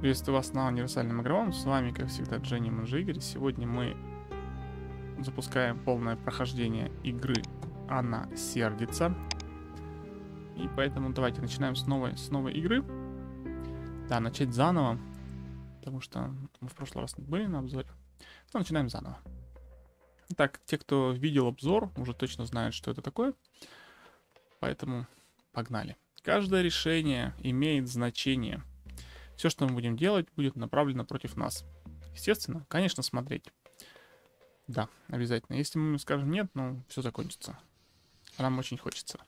Приветствую вас на универсальном игровом. С вами, как всегда, Дженни Манжи, Игорь. Сегодня мы запускаем полное прохождение игры «Она сердится». И поэтому давайте начинаем с новой игры. Да, начать заново, потому что мы в прошлый раз были на обзоре. Но начинаем заново. Итак, те, кто видел обзор, уже точно знают, что это такое. Поэтому погнали. Каждое решение имеет значение. Все, что мы будем делать, будет направлено против нас. Естественно, конечно, смотреть. Да, обязательно. Если мы скажем нет, ну, все закончится. А нам очень хочется.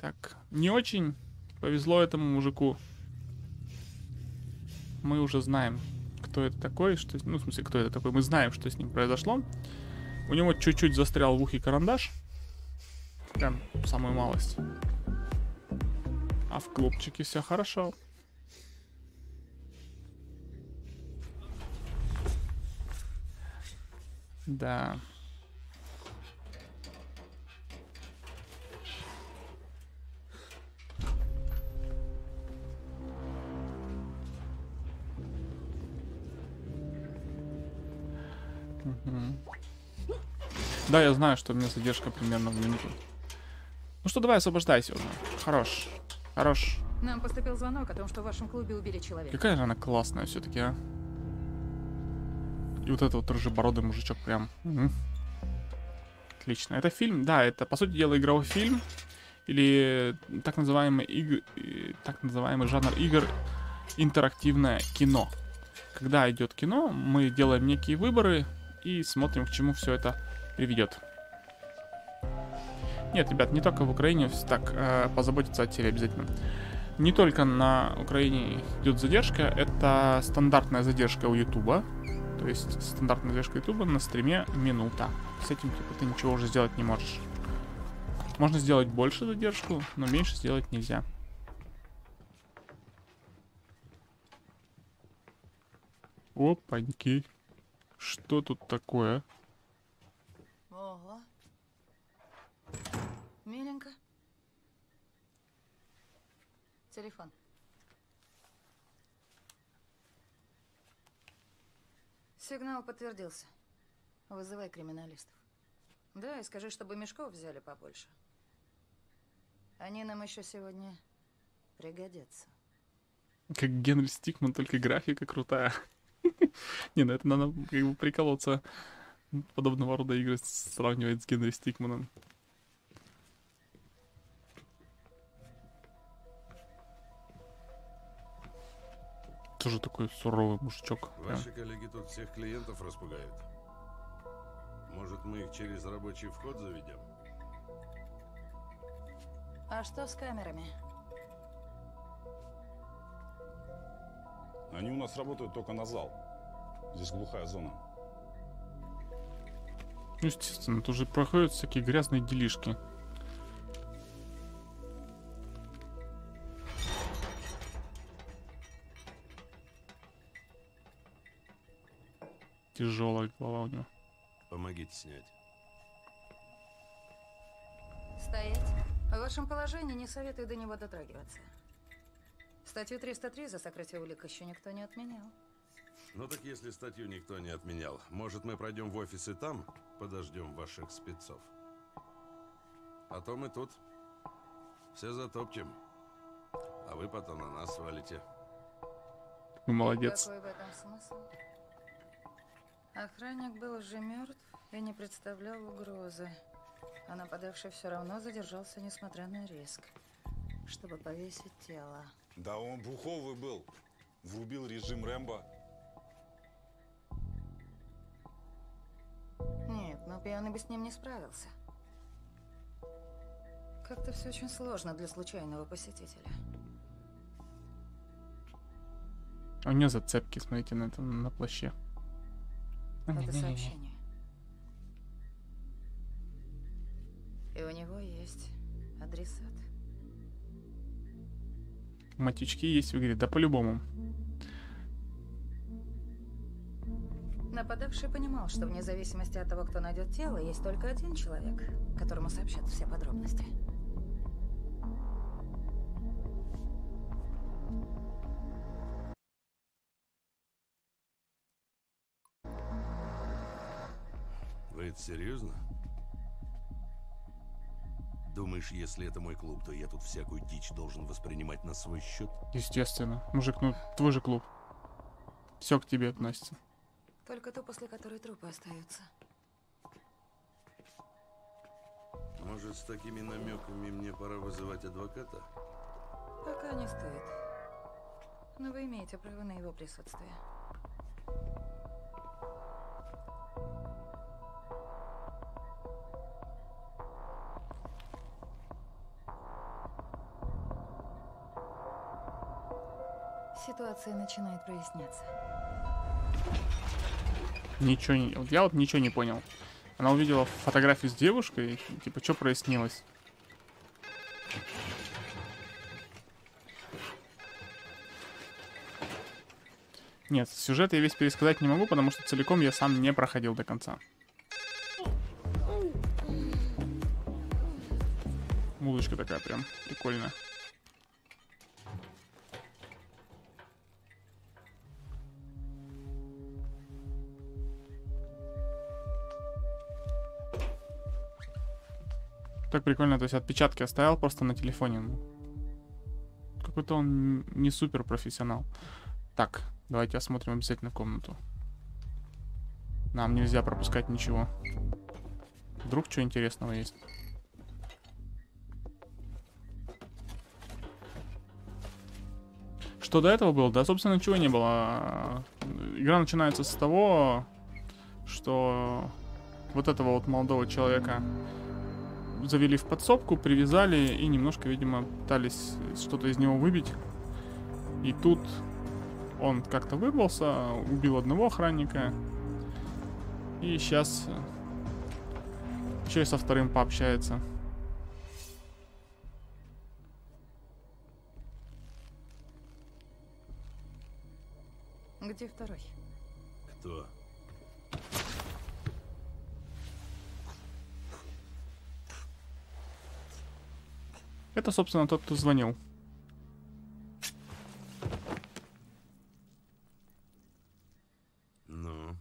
Так, не очень повезло этому мужику. Мы уже знаем, кто это такой. Что, ну, в смысле, кто это такой. Мы знаем, что с ним произошло. У него чуть-чуть застрял в ухе карандаш. Прям самую малость. А в клубчике все хорошо. Да. Угу. Да, я знаю, что у меня задержка примерно в минуту. Ну что, давай освобождайся уже. Хорош. Хорош. Нам поступил звонок о том, что в вашем клубе убили человека. Какая же она классная все-таки, а? И вот этот вот рыжебородый мужичок прям. Угу. Отлично. Это фильм? Да, это, по сути дела, игровой фильм. Или так называемый жанр игр — интерактивное кино. Когда идет кино, мы делаем некие выборы и смотрим, к чему все это приведет. Нет, ребят, не только в Украине, так, позаботиться о теле обязательно. Не только на Украине идет задержка, это стандартная задержка у Ютуба. То есть стандартная задержка Ютуба на стриме минута. С этим типа ты ничего уже сделать не можешь. Можно сделать больше задержку, но меньше сделать нельзя. Опаньки. Что тут такое? Ого. Миленько. Телефон. Сигнал подтвердился. Вызывай криминалистов. Да, и скажи, чтобы мешков взяли побольше. Они нам еще сегодня пригодятся. Как Генри Стикман, только графика крутая. Не, ну это надо как бы приколоться. Подобного рода игры сравнивать с Генри Стикманом. Тоже такой суровый мужичок. Ваши коллеги тут всех клиентов распугают. Может, мы их через рабочий вход заведем? А что с камерами? Они у нас работают только на зал. Здесь глухая зона. Ну, естественно, тут же проходят всякие грязные делишки. Тяжелая голова у него. Помогите снять. Стоять. В вашем положении не советую до него дотрагиваться. Статью 303 за сокрытие улик еще никто не отменял. Ну так если статью никто не отменял, может, мы пройдем в офис и там подождем ваших спецов? А то мы тут все затопчем, а вы потом на нас валите. Молодец. Какой в этом смысл? Охранник был уже мертв и не представлял угрозы. А нападавший все равно задержался, несмотря на риск, чтобы повесить тело. Да он буховый был. Врубил режим Рэмбо. Нет, но пьяный бы с ним не справился. Как-то все очень сложно для случайного посетителя. У нее зацепки, смотрите, на этом, на плаще. Это сообщение. И у него есть адресат. Матючки есть в игре, да по-любому. Нападавший понимал, что вне зависимости от того, кто найдет тело, есть только один человек, которому сообщат все подробности. это серьезно? Думаешь, если это мой клуб, то я тут всякую дичь должен воспринимать на свой счет? Естественно. Мужик, ну твой же клуб. Все к тебе относится. Только то, после которой трупы остаются. Может, с такими намеками мне пора вызывать адвоката? Пока не стоит. Но вы имеете право на его присутствие. Ситуация начинает проясняться. Ничего не... Вот я вот ничего не понял. Она увидела фотографию с девушкой, и, типа, что прояснилось? Нет, сюжет я весь пересказать не могу, потому что целиком я сам не проходил до конца. Музычка такая прям прикольная. Так прикольно, то есть отпечатки оставил просто на телефоне. Какой-то он не супер профессионал. Так, давайте осмотрим обязательно комнату. Нам нельзя пропускать ничего. Вдруг что интересного есть. Что до этого было? Да, собственно, ничего не было. Игра начинается с того, что вот этого вот молодого человека завели в подсобку, привязали и немножко, видимо, пытались что-то из него выбить. И тут он как-то выбрался, убил одного охранника. И сейчас еще и со вторым пообщается. Где второй? Кто? Это, собственно, тот, кто звонил. Ну.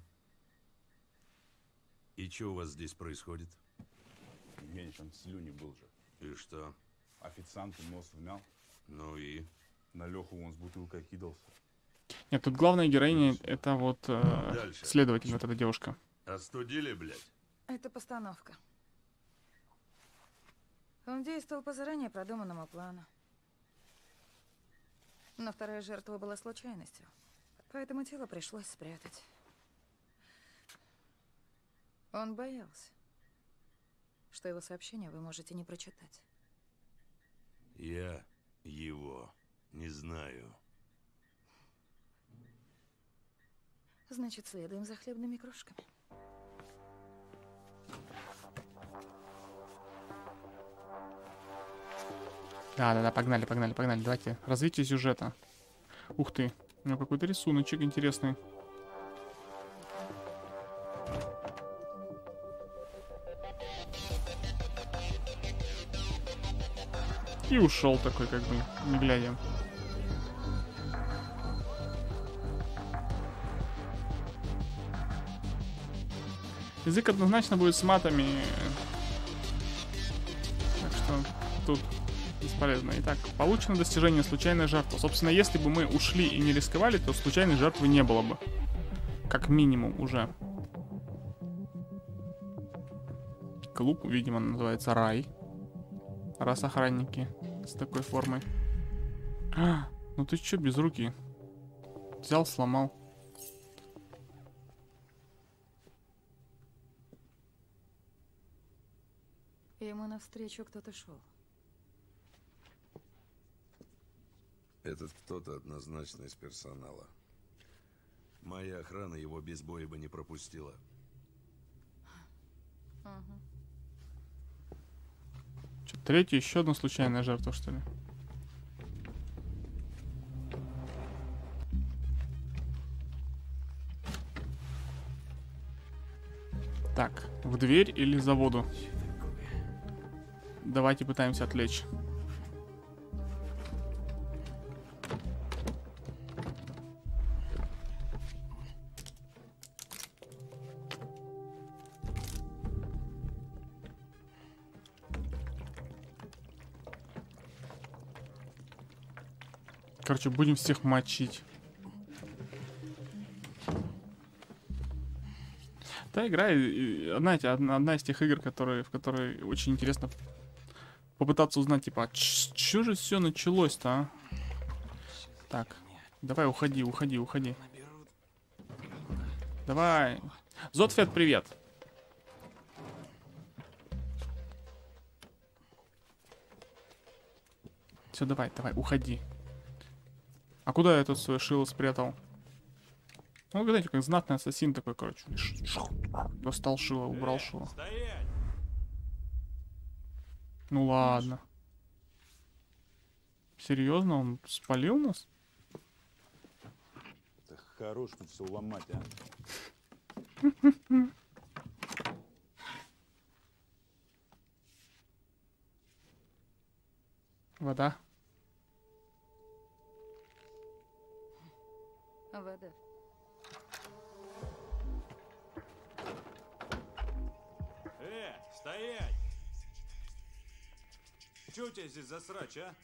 И что у вас здесь происходит? Евгеньевич, он в слюне был же. И что? Официанту нос вмял. Ну и? На Леху он с бутылкой кидался. Нет, тут главная героиня, дальше. Это вот следователь, вот эта девушка. Остудили, блядь? Это постановка. Он действовал по заранее продуманному плану. Но вторая жертва была случайностью. Поэтому тело пришлось спрятать. Он боялся, что его сообщение вы можете не прочитать. Я его не знаю. Значит, следуем за хлебными крошками. Да-да-да, погнали. Давайте. Развитие сюжета. Ух ты. У меня какой-то рисуночек интересный. И ушел такой, как бы, не глядя. Язык однозначно будет с матами. Так что тут... бесполезно. Итак, получено достижение случайной жертвы. Собственно, если бы мы ушли и не рисковали, то случайной жертвы не было бы. Как минимум уже. Клуб, видимо, называется Рай. Раз охранники с такой формой. А, ну ты чё без руки? Взял, сломал. Ему навстречу кто-то шел. Этот кто-то однозначно из персонала. Моя охрана его без боя бы не пропустила. Что, третья, еще одна случайная жертва, что ли? Так, в дверь или за воду? Давайте пытаемся отвлечь. Короче, будем всех мочить. Та игра, знаете, одна из тех игр, в которой очень интересно попытаться узнать, типа, а что же все началось-то, а? Так, давай уходи. Давай. Зотфет, привет. Все, давай, уходи. А куда я тут свое шило спрятал? Ну, знаете, как знатный ассасин такой, короче. Достал шило, убрал шило. Ну ладно. Серьезно, он спалил нас? Да хорош тут все ломать, а. Вода. Вода. Стоять! Чё у тебя здесь за срач, а?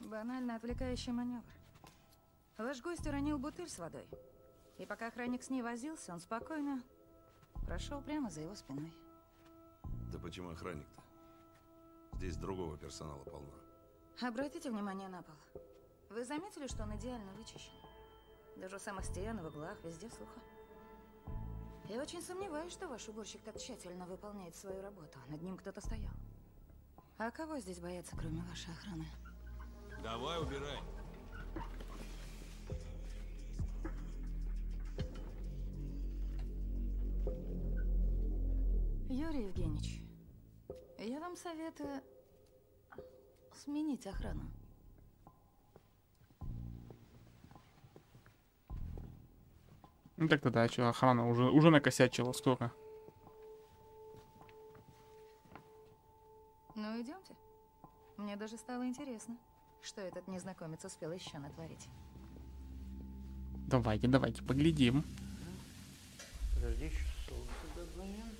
Банально отвлекающий маневр. Ваш гость уронил бутыль с водой. И пока охранник с ней возился, он спокойно прошел прямо за его спиной. Да почему охранник-то? Здесь другого персонала полно. Обратите внимание на пол. Вы заметили, что он идеально вычищен? Даже у самых стен, в углах, везде сухо. Я очень сомневаюсь, что ваш уборщик так тщательно выполняет свою работу. Над ним кто-то стоял. А кого здесь боятся, кроме вашей охраны? Давай, убирай. Юрий Евгеньевич, я вам советую сменить охрану. Ну так-то да, что охрана уже накосячила сколько. Ну идемте. Мне даже стало интересно, что этот незнакомец успел еще натворить. Давайте, поглядим. Подожди, этот момент.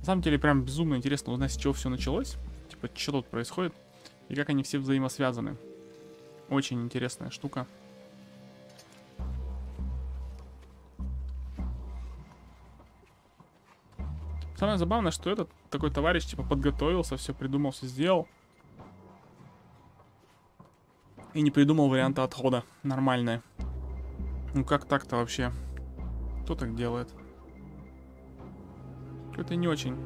На самом деле прям безумно интересно узнать, с чего все началось. Что тут происходит и как они все взаимосвязаны. Очень интересная штука. Самое забавное, что этот такой товарищ типа подготовился, все придумал, все сделал и не придумал варианта отхода. Нормальное. Ну как так-то вообще? Кто так делает? Это не очень.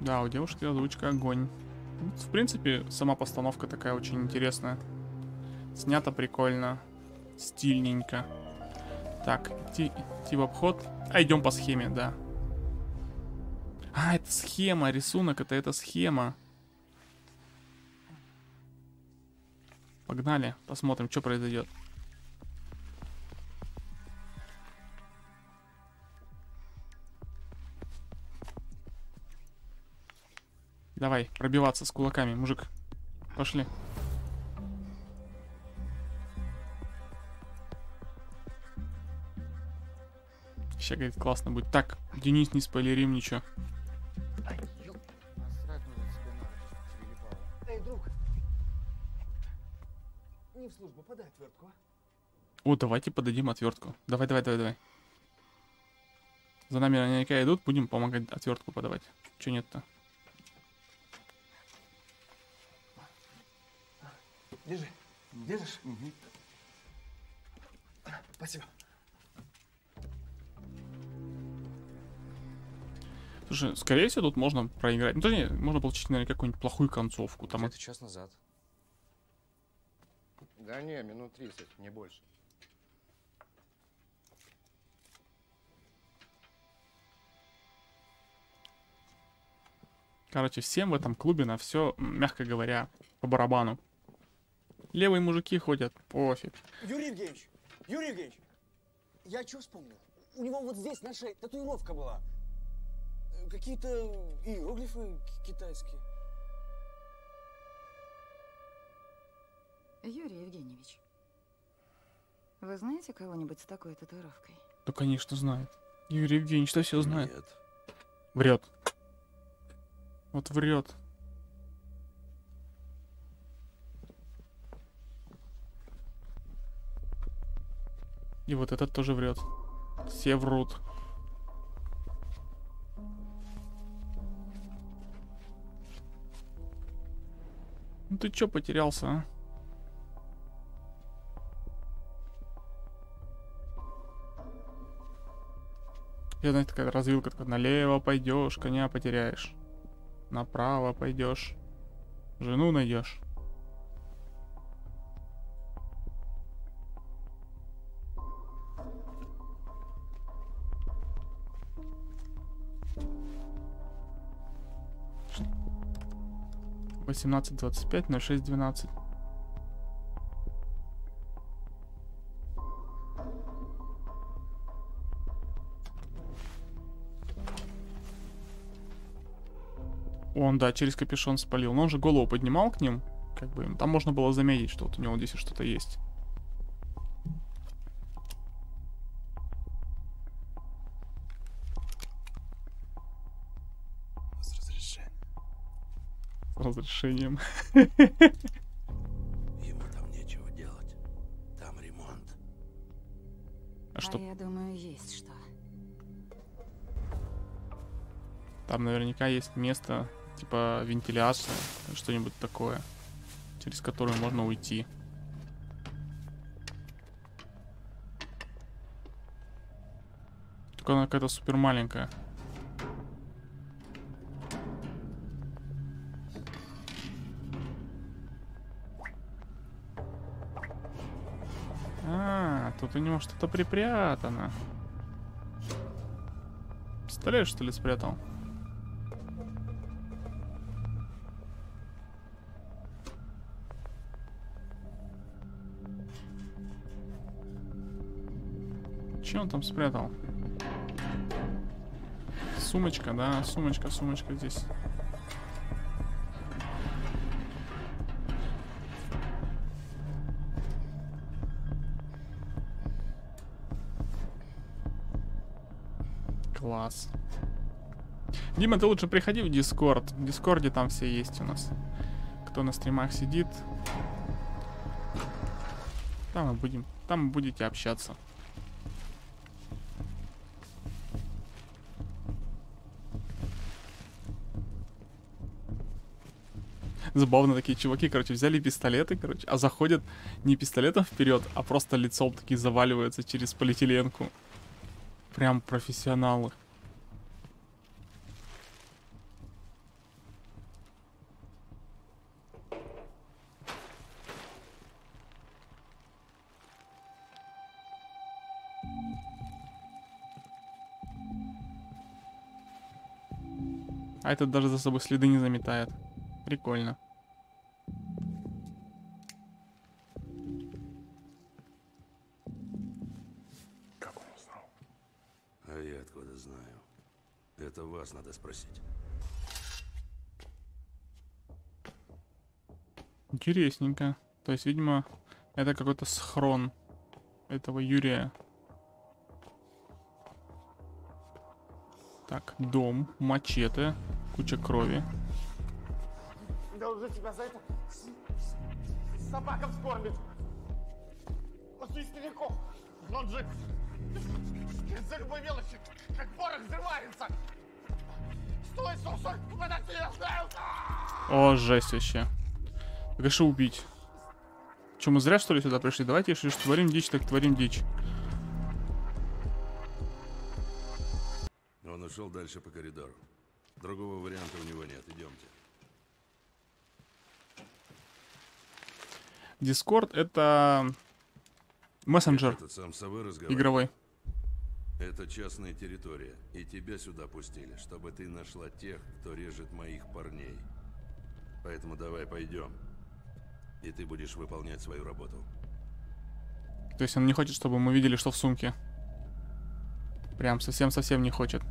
Да, у девушки озвучка огонь. В принципе, сама постановка такая очень интересная. Снято прикольно. Стильненько. Так, идти в обход. А, идем по схеме, да. А, это схема, рисунок, это схема. Погнали, посмотрим, что произойдет. Давай, пробиваться с кулаками, мужик. Пошли. Сейчас, говорит, классно будет. Так, Денис, не спойлерим ничего. Эй, друг. Не в службу, подай отвертку. О, давайте подадим отвертку. Давай. За нами наверняка идут, будем помогать отвертку подавать. Че нет-то? Держи. Держишь? Угу. Спасибо. Слушай, скорее всего, тут можно проиграть. Ну, точнее, можно получить, наверное, какую-нибудь плохую концовку. Там это час назад. Да не, минут 30, не больше. Короче, всем в этом клубе на все, мягко говоря, по барабану. Левые мужики ходят, пофиг. Юрий Евгеньевич, я что вспомнил? У него вот здесь наша татуировка была. Какие-то иероглифы китайские. Юрий Евгеньевич, Вы знаете кого-нибудь с такой татуировкой? Да, конечно, знает. Юрий Евгеньевич, что все знает? Нет. Врет. Вот врет. И вот этот тоже врет. Все врут. Ну ты чё потерялся, а? Я, знаете, такая развилка, такая, налево пойдешь, коня потеряешь. Направо пойдешь, жену найдешь. (18:25:06:12) Он, да, через капюшон спалил. Но он же голову поднимал к ним. Как бы там можно было заметить, что вот у него здесь что-то есть. Разрешением. Ему там нечего делать. Там ремонт. А что? Я думаю, есть что. Там наверняка есть место, типа вентиляция, что-нибудь такое, через которое можно уйти. Только она какая-то супер маленькая. Тут у него что-то припрятано. Пистолет, что ли, спрятал? Че он там спрятал? Сумочка, да, сумочка здесь. Класс. Дима, ты лучше приходи в Discord. В Дискорде там все есть у нас. Кто на стримах сидит, там мы будем, там будете общаться. Забавно, такие чуваки, короче, взяли пистолеты, короче, а заходят не пистолетом вперед, а просто лицом такие заваливаются через полиэтиленку. Прям профессионалы. А этот даже за собой следы не заметает. Прикольно. Вас надо спросить. Интересненько. То есть, видимо, это какой-то схрон этого Юрия. Так, дом, мачете, куча крови. Да уже тебя за это собака вскормит. После истериков. Но джек из-за любой мелочи, как порох, взрывается. О, жесть вообще. Конечно, убить. Че, мы зря, что ли, сюда пришли? Давайте, если творим дичь, так творим дичь. Он ушел дальше по коридору. Другого варианта у него нет. Идемте. Discord — это мессенджер игровой. Это частная территория, и тебя сюда пустили, чтобы ты нашла тех, кто режет моих парней. Поэтому давай пойдем, и ты будешь выполнять свою работу. То есть он не хочет, чтобы мы видели, что в сумке? Прям совсем-совсем не хочет.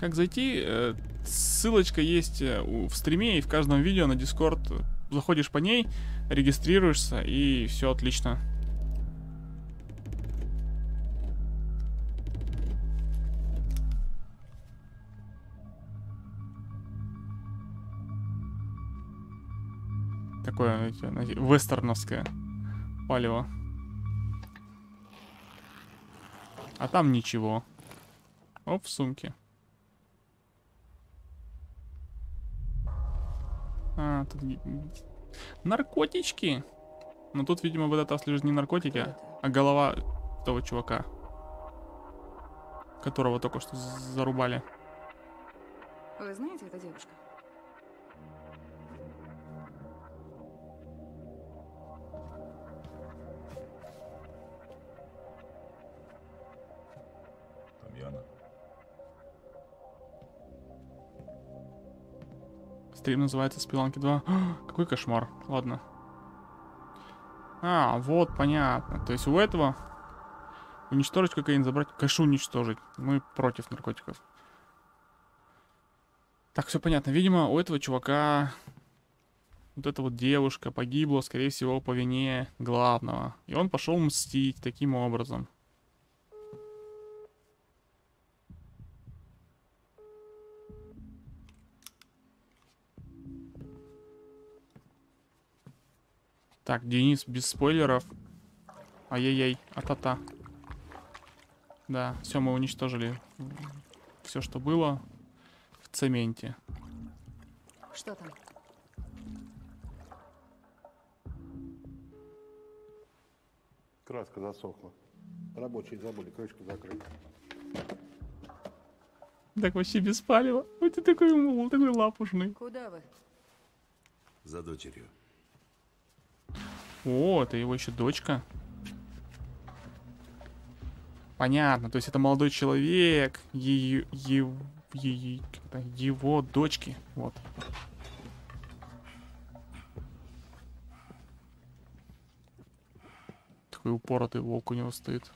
Как зайти? Ссылочка есть в стриме и в каждом видео на Discord. заходишь по ней, регистрируешься, и все отлично. Такое вестерновское палево. А там ничего. Оп, в сумке. А, тут наркотички. Но тут, видимо, в этот раз лежит не наркотики, а голова того чувака, которого только что зарубали. Вы знаете, это девушка? Там Яна. Стрим называется «Спиланки 2». О, какой кошмар. Ладно. А, вот, понятно. То есть у этого уничтожить кокаин, забрать кашу, уничтожить. Мы против наркотиков. Так, все понятно. Видимо, у этого чувака вот эта вот девушка погибла, скорее всего, по вине главного. И он пошел мстить таким образом. Так, Денис, без спойлеров. Ай-яй-яй, а-та-та. Да, все, мы уничтожили все, что было в цементе. Что там? Краска засохла. Рабочие забыли крышку закрыть. Так вообще без палева. Ой, ты такой мол, такой лапушный. Куда вы? За дочерью. О, это его еще дочка. Понятно, то есть это молодой человек, его дочки, вот. Такой упоротый волк у него стоит.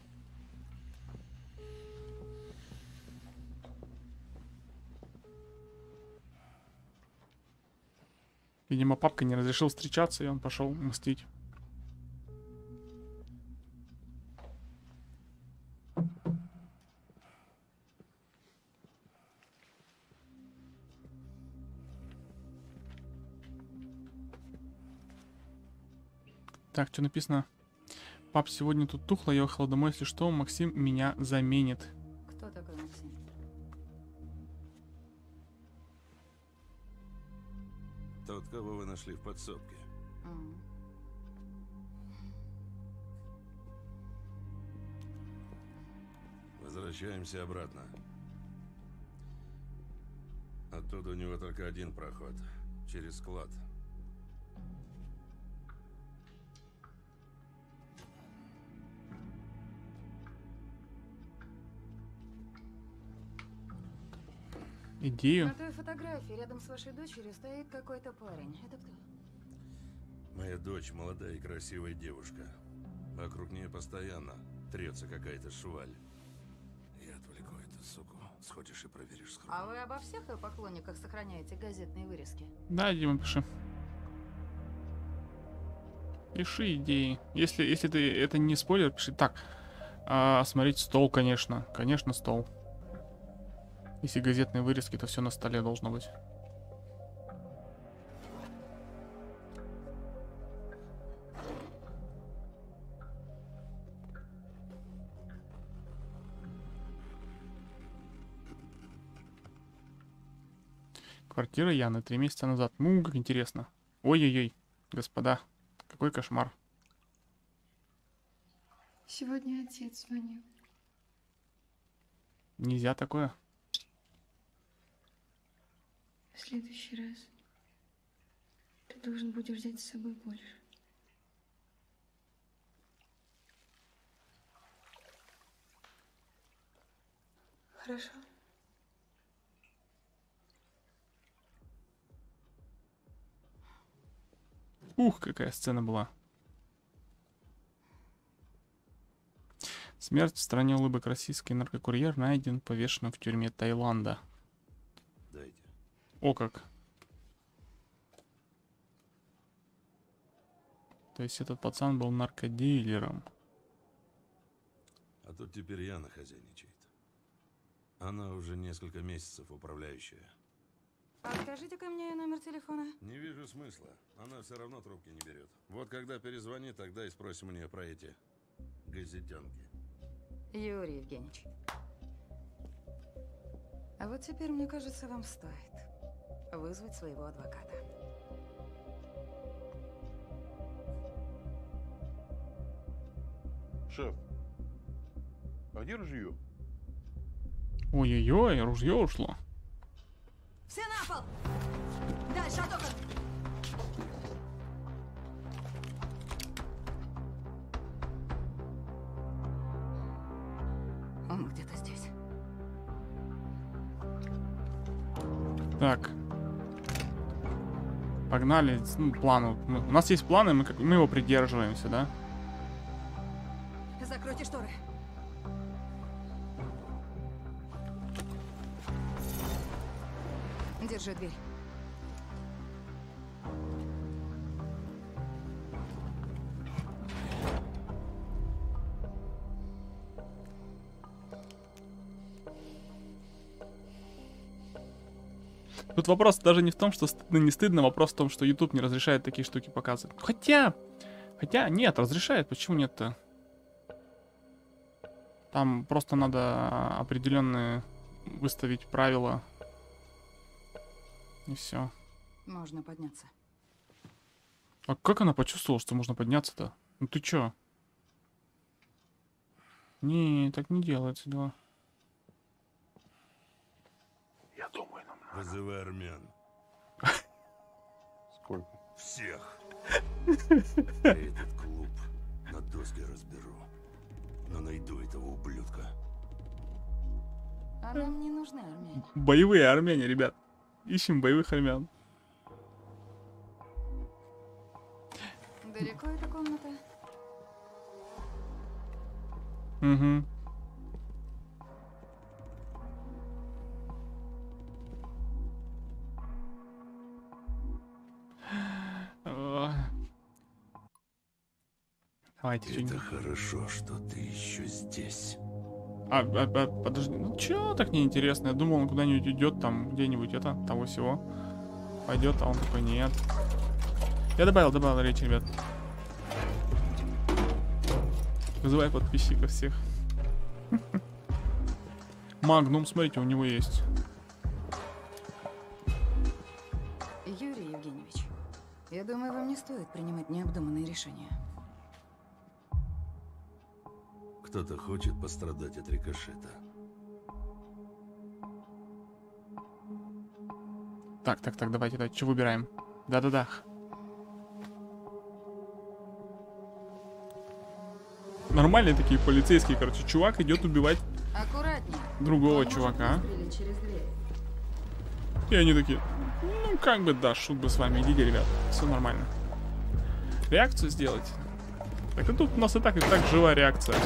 Видимо, папка не разрешил встречаться, и он пошел мстить. Так, что написано? Пап, сегодня тут тухло, я уехал домой, если что, Максим меня заменит. Кто такой Максим? Тот, кого вы нашли в подсобке. Возвращаемся обратно. Оттуда у него только один проход, через склад. Идею. На той фотографии рядом с вашей дочерью стоит какой-то парень. Это кто? Моя дочь молодая и красивая девушка. Вокруг нее постоянно трется какая-то шваль. Я отвлеку эту суку. Сходишь и проверишь схрон. А вы обо всех ее поклонниках сохраняете газетные вырезки? Да, Дима, пиши. Пиши идеи. Если ты это не спойлер, пиши. Так, смотреть стол, конечно. Конечно, стол. Если газетные вырезки, то все на столе должно быть. Квартира Яны 3 месяца назад. Ну, как интересно. Ой-ой-ой, господа, какой кошмар. Сегодня отец звонил. Нельзя такое. В следующий раз ты должен будешь взять с собой больше. Хорошо? Ух, какая сцена была. Смерть в стране улыбок. Российский наркокурьер найден повешенным в тюрьме Таиланда. О как. То есть этот пацан был наркодилером. А тут теперь Яна хозяйничает. Она уже несколько месяцев управляющая. Скажите-ка мне номер телефона. Не вижу смысла. Она все равно трубки не берет. Вот когда перезвони, тогда и спросим у нее про эти газетенки. Юрий Евгеньевич. А вот теперь, мне кажется, вам стоит вызвать своего адвоката. Шеф, а где ружье? Ой-ой-ой, ружье ушло. Все на пол! Дальше от окон! Он где-то здесь. Так. Погнали. Ну, план. У нас есть планы, мы его придерживаемся, да? Закройте шторы. Держи дверь. Тут вопрос даже не в том, что стыдно, не стыдно, вопрос в том, что YouTube не разрешает такие штуки показывать. Хотя нет, разрешает. Почему нет-то? Там просто надо определенные выставить правила. И все. Можно подняться. А как она почувствовала, что можно подняться-то? Ну ты чё? Не, так не делается, да. Я думаю, нам надо. Вызывай армян. Сколько? Всех. Я этот клуб на доски разберу. Но найду этого ублюдка. А нам не нужны армяне. Боевые армяне, ребят. Ищем боевых армян. Далеко эта комната? Угу. Давайте. Это хорошо, что ты еще здесь. Подожди, ну чё так неинтересно? Я думал, он куда-нибудь идет, там где-нибудь это, того всего пойдет, а он такой нет. Я добавил речи, ребят. Вызывай подписчиков всех. Магнум, смотрите, у него есть. Юрий Евгеньевич, я думаю, вам не стоит принимать необдуманные решения. Кто-то хочет пострадать от рикошета. Так, давайте, что выбираем? Да. Нормальные такие полицейские, короче, чувак идет убивать другого чувака. И они такие, ну как бы да, шут бы с вами, идите, ребят, все нормально. Реакцию сделать. Так и тут у нас и так живая реакция.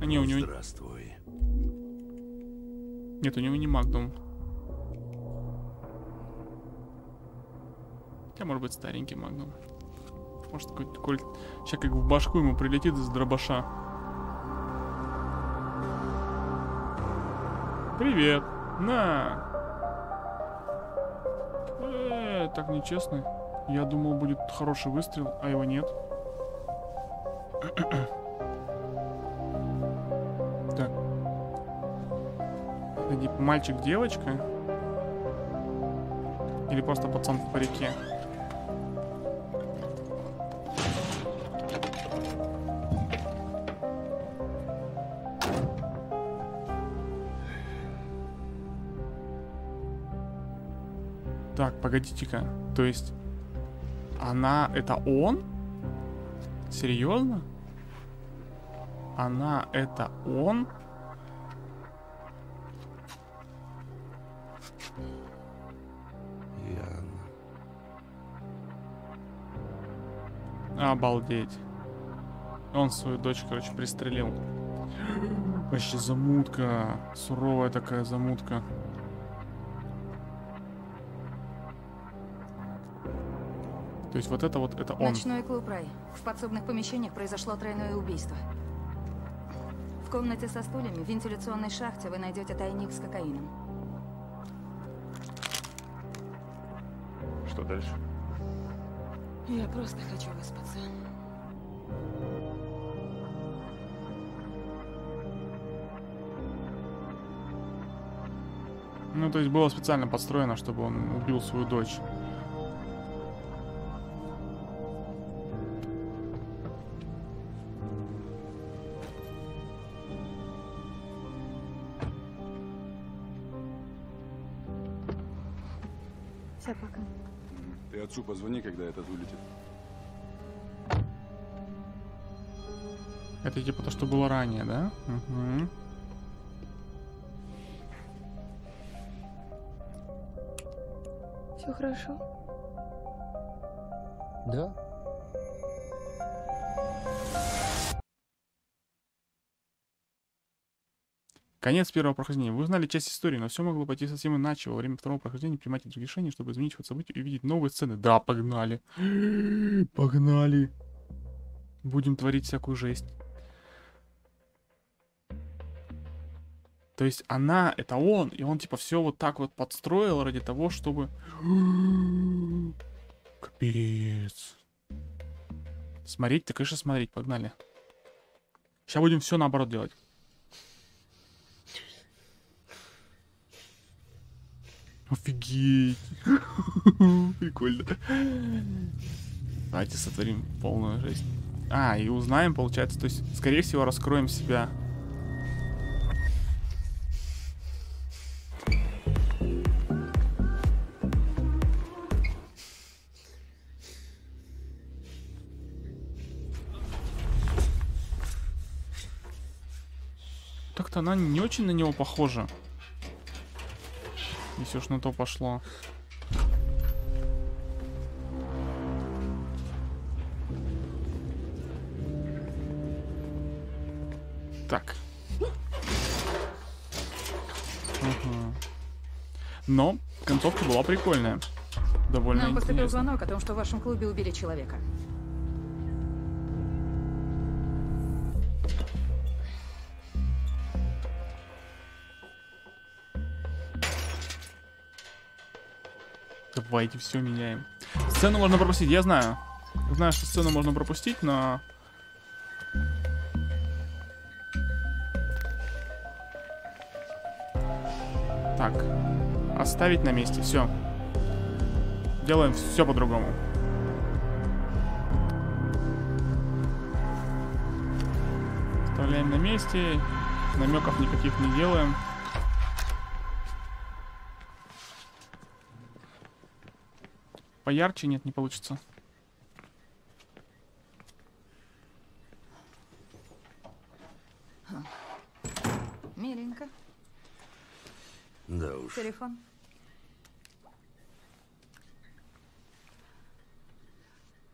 Они у него... Здравствуй. Нет, у него не Магнум. Хотя, может быть, старенький Магнум. Может, какой-то кольт... Сейчас как в башку ему прилетит из дробаша. Привет. На. Так нечестно. Я думал, будет хороший выстрел, а его нет. Так. Мальчик-девочка? Или просто пацан в парике? Так, погодите-ка, то есть она, это он? Серьезно? Она, это он? Яна. Обалдеть. Он свою дочь, короче, пристрелил. Вообще замутка, суровая такая замутка. То есть вот это он. Ночной клуб «Рай». В подсобных помещениях произошло тройное убийство. В комнате со стульями, в вентиляционной шахте вы найдете тайник с кокаином. Что дальше? Я просто хочу выспаться. Ну, то есть было специально подстроено, чтобы он убил свою дочь. Все, пока. Ты отцу позвони, когда этот вылетит. Это типа то, что было ранее, да? Угу. Все хорошо? Да. Конец первого прохождения. Вы узнали часть истории, но все могло пойти совсем иначе. Во время второго прохождения принимать решение, чтобы изменить ход событий и увидеть новые сцены. Да, погнали. Погнали. Будем творить всякую жесть. То есть она, это он, и он типа все вот так вот подстроил ради того, чтобы... Капец. Смотреть, так конечно смотреть, погнали. Сейчас будем все наоборот делать. Офигеть. Прикольно. Давайте сотворим полную жесть. А, и узнаем, получается, то есть, скорее всего, раскроем себя... Она не очень на него похожа. Если уж на то пошло. Так. Угу. Но концовка была прикольная. Довольно интересная. Нам поступил звонок о том, что в вашем клубе убили человека. Давайте все меняем. Сцену можно пропустить, я знаю. Знаю, что сцену можно пропустить, но... Так. Оставить на месте, все. Делаем все по-другому. Оставляем на месте. Намеков никаких не делаем. Поярче? Нет, не получится. Миленько. Да уж. Телефон.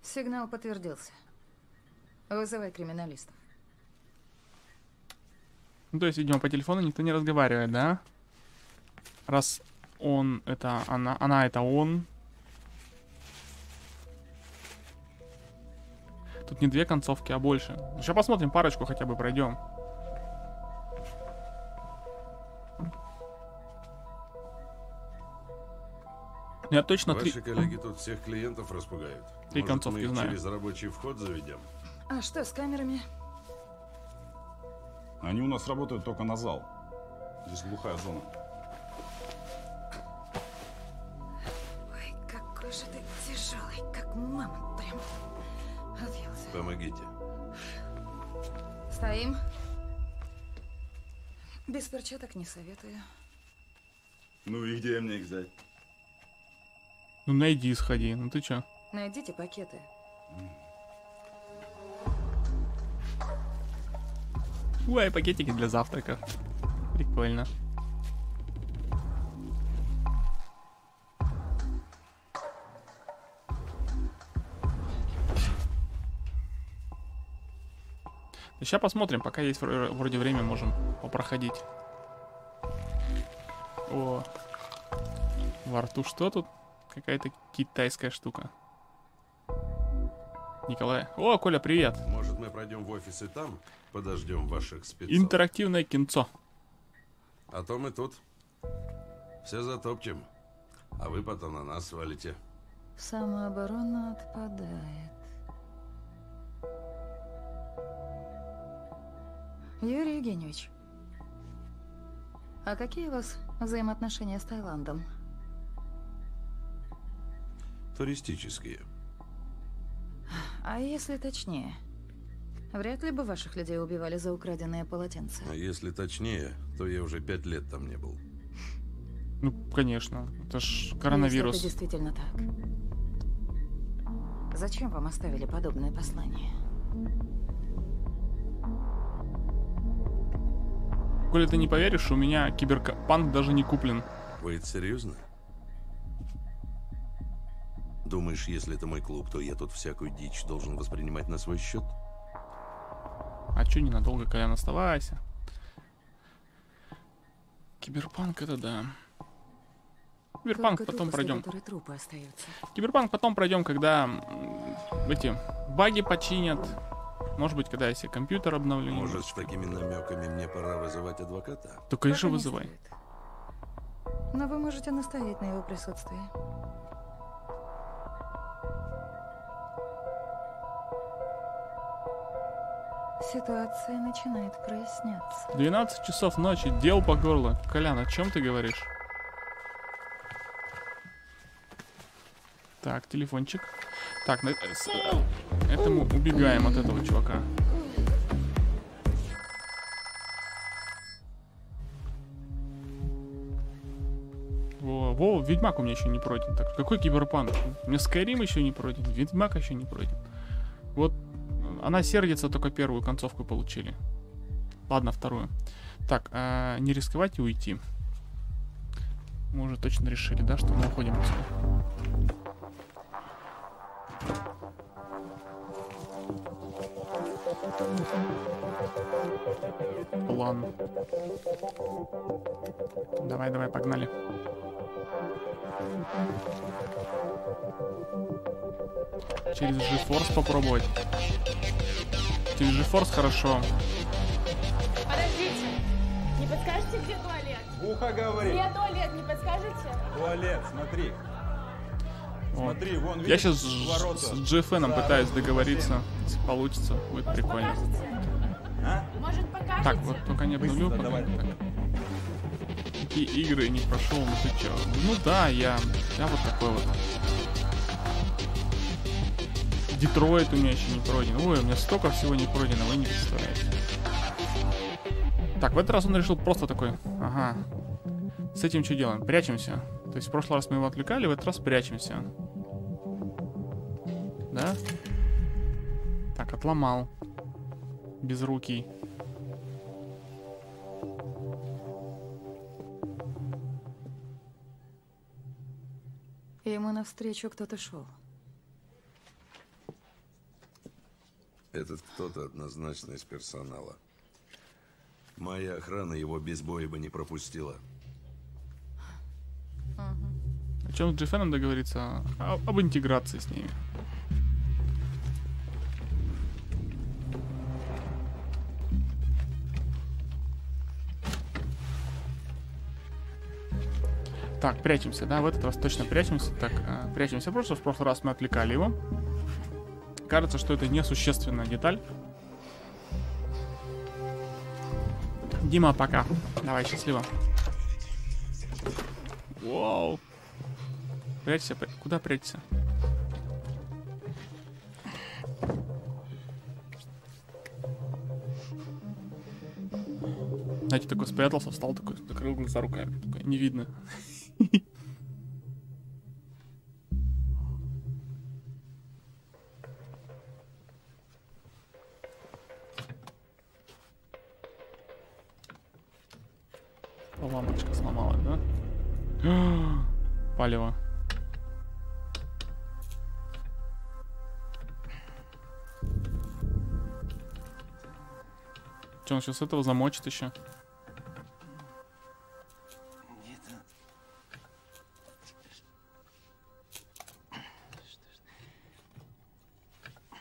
Сигнал подтвердился. Вызывай криминалистов. Ну, то есть, видимо, по телефону никто не разговаривает, да? Раз он, это она это он. Тут не две концовки, а больше. Сейчас посмотрим, парочку хотя бы пройдем. Я точно три... Ваши коллеги тут всех клиентов распугают. Три концовки знаю. Через рабочий вход заведем. А что с камерами? Они у нас работают только на зал. Здесь глухая зона. Ой, какой же ты тяжелый, как мамонт прям. Помогите. Стоим. Без перчаток не советую. Ну и где мне их взять? Ну найди, сходи. Ну ты чё? Найдите пакеты. Ой, пакетики для завтрака. Прикольно. Сейчас посмотрим, пока есть вроде время, можем попроходить. О, во рту что тут? Какая-то китайская штука. Николая. О, Коля, привет. Может, мы пройдем в офис и там подождем ваших спецов? Интерактивное кинцо. А то мы тут все затопчем, а вы потом на нас валите. Самооборона отпадает. Юрий Евгеньевич, а какие у вас взаимоотношения с Таиландом? Туристические. А если точнее, вряд ли бы ваших людей убивали за украденные полотенца. А если точнее, то я уже 5 лет там не был. Ну, конечно, это ж коронавирус. Это действительно так. Зачем вам оставили подобное послание? Коля, ты не поверишь, у меня киберпанк даже не куплен. Вы это серьезно? Думаешь, если это мой клуб, то я тут всякую дичь должен воспринимать на свой счет? А чё ненадолго, Колян, оставайся. Киберпанк, это да. Киберпанк потом пройдем. Киберпанк потом пройдем, когда эти баги починят. Может быть, когда я себе компьютер обновлю. Может, с такими намеками мне пора вызывать адвоката? Да, конечно, вызывай. Но вы можете настоять на его присутствии. Ситуация начинает проясняться. 12 часов ночи, дел по горло. Колян, о чем ты говоришь? Так, телефончик. Так, этому убегаем от этого чувака. Во, Ведьмак у меня еще не пройден. Так, какой киберпанк? У меня Скайрим еще не пройден, Ведьмак еще не пройден. Вот Она сердится, только первую концовку получили. Ладно, вторую. Так, не рисковать и уйти. Мы уже точно решили, да, что мы уходим отсюда. План. Давай, давай, погнали. Через GeForce попробовать. Через GeForce хорошо. Подождите, не подскажете, где туалет? Ухо говорит. Где туалет, не подскажете? Туалет, смотри. Вот. Смотри, вон, видишь, я сейчас с GFN пытаюсь договориться. Если получится, будет прикольно. А? Может, покажете? Так, вот только не обнулю. Такие игры не прошел, ну ты че? Ну да, я вот такой вот. Детройт у меня еще не пройден. Ой, у меня столько всего не пройдено, вы не представляете. Так, в этот раз он решил просто такой. Ага. С этим что делаем? Прячемся. То есть в прошлый раз мы его отвлекали, в этот раз прячемся. Да? Так, отломал. Безрукий. Ему навстречу кто-то шел. Этот кто-то однозначно из персонала. Моя охрана его без боя бы не пропустила. О чем с GFN договориться? Об интеграции с ними. Так, прячемся, да? В этот раз точно прячемся. Так, прячемся просто. В прошлый раз мы отвлекали его. Кажется, что это несущественная деталь. Дима, пока. Давай, счастливо. Вау. Прячься, куда прячься? Знаете, такой спрятался, встал, такой, закрыл глаза руками. Такой, не видно. Лампочка сломалась, да? Палево. Че, он сейчас этого замочит еще?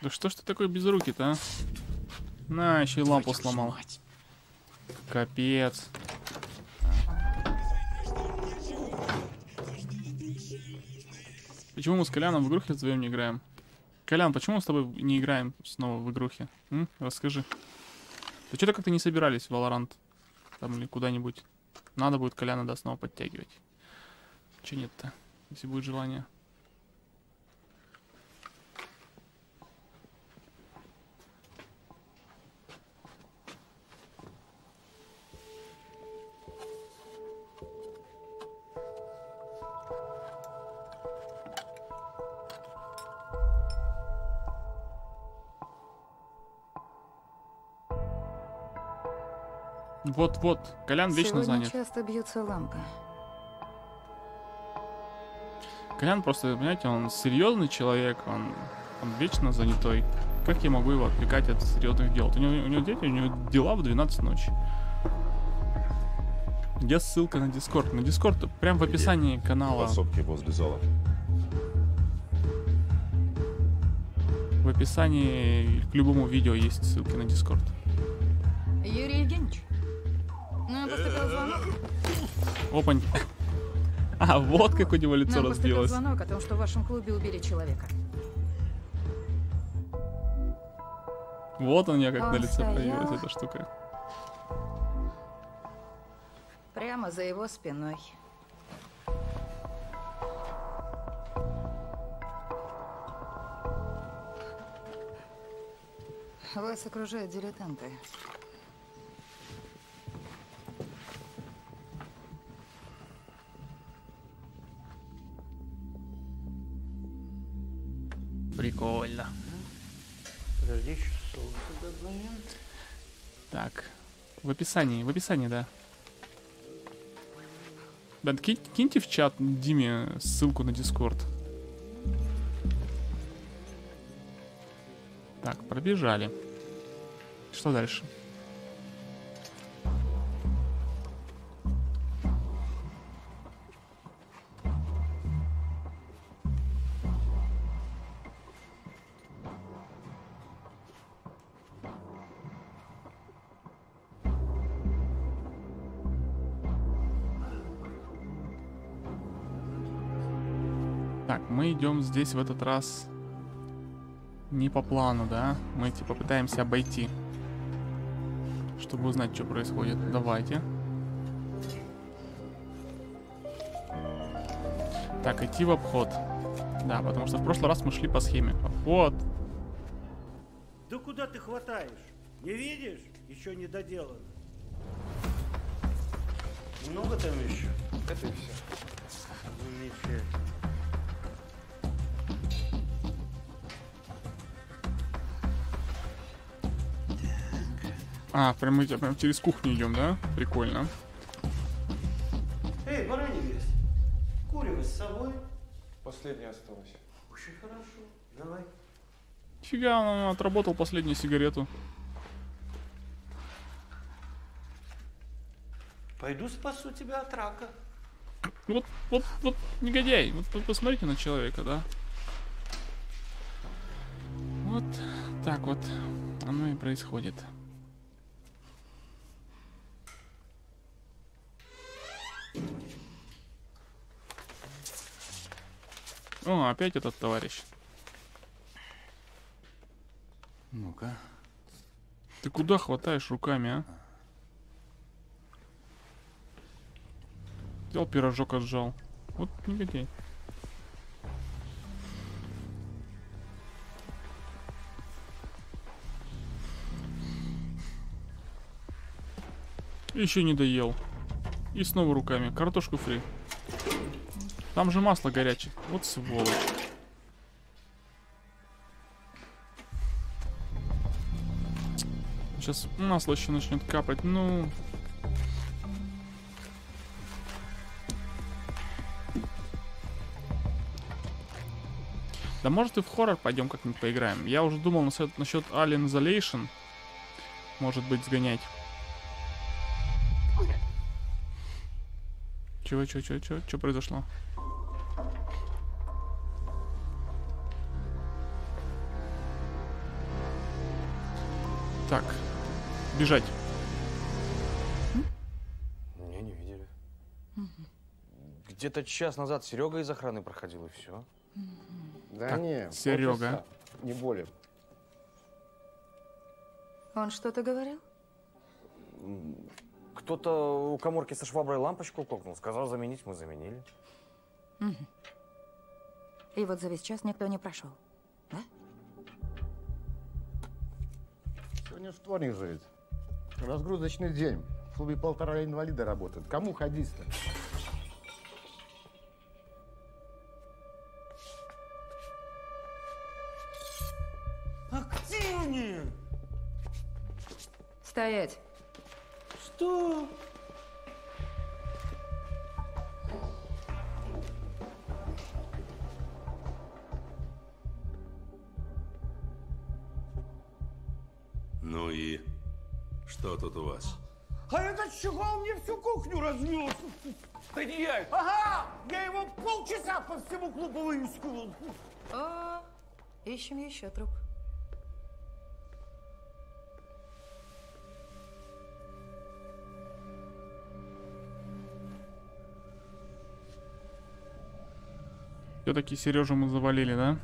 Да что ж ты такой без руки-то, а? На, еще и лампу сломал. Капец. Почему мы с Коляном в игрухе вдвоем не играем? Колян, почему мы с тобой не играем снова в игрухе? М? Расскажи. Да что-то как-то не собирались в Валорант. Там или куда-нибудь. Надо будет Коляна до снова подтягивать. Че нет-то? Если будет желание. Вот-вот, Колян вечно занят. Сегодня часто бьется лампа. Колян просто, понимаете, он серьезный человек, он вечно занятой. Как я могу его отвлекать от серьезных дел? У него дети, у него дела в 12 ночи. Где ссылка на Discord? На Discord прям в описании канала. Возле зала. В описании к любому видео есть ссылки на Discord. Юрий Евгеньевич. Опань. А вот как у него лицо разбилось. Звонок о том, что в вашем клубе убили человека. Вот он, я как он на лице появилась эта штука. Прямо за его спиной. Вас окружают дилетанты. Прикольно. Подожди, так, в описании, да. Да, киньте в чат Диме ссылку на Discord. Так, пробежали. Что дальше? Мы идем здесь в этот раз не по плану, да? Мы типа пытаемся обойти, чтобы узнать, что происходит. Давайте. Так, идти в обход. Да, потому что в прошлый раз мы шли по схеме. Обход. Да куда ты хватаешь? Не видишь? Еще не доделано. Много там еще? Это и все. Замечательно. А, прям через кухню идем, да? Прикольно. Эй, баранец, курево с собой? Последнее осталось. Очень хорошо, давай. Фига, он отработал последнюю сигарету. Пойду спасу тебя от рака. Вот, негодяй, вот посмотрите на человека, да? Вот так вот оно и происходит. О, опять этот товарищ. Ну-ка. Ты куда хватаешь руками, а? Взял пирожок, отжал. Вот негодяй. Еще не доел. И снова руками. Картошку фри. Там же масло горячее. Вот сволочь. Сейчас масло еще начнет капать. Ну... Да может и в хоррор пойдем как-нибудь поиграем. Я уже думал насчет Alien Isolation. Может быть сгонять. Чего? Что произошло? Так, бежать. Меня не видели. Где-то час назад Серега из охраны проходил, и все. Да так, не, Серега. Не более. Он что-то говорил? Кто-то у каморки со шваброй лампочку кокнул, сказал заменить, мы заменили. И вот за весь час никто не прошел, да? Сегодня вторник же ведь. Разгрузочный день. В клубе 1,5 инвалида работают. Кому ходить-то? А где они? Стоять. Что? Ну и что тут у вас? А этот чувак мне всю кухню разнес. Да не я. Ага, я его полчаса по всему клубу выискивал. О, ищем еще труп. Все-таки Сережу мы завалили, да?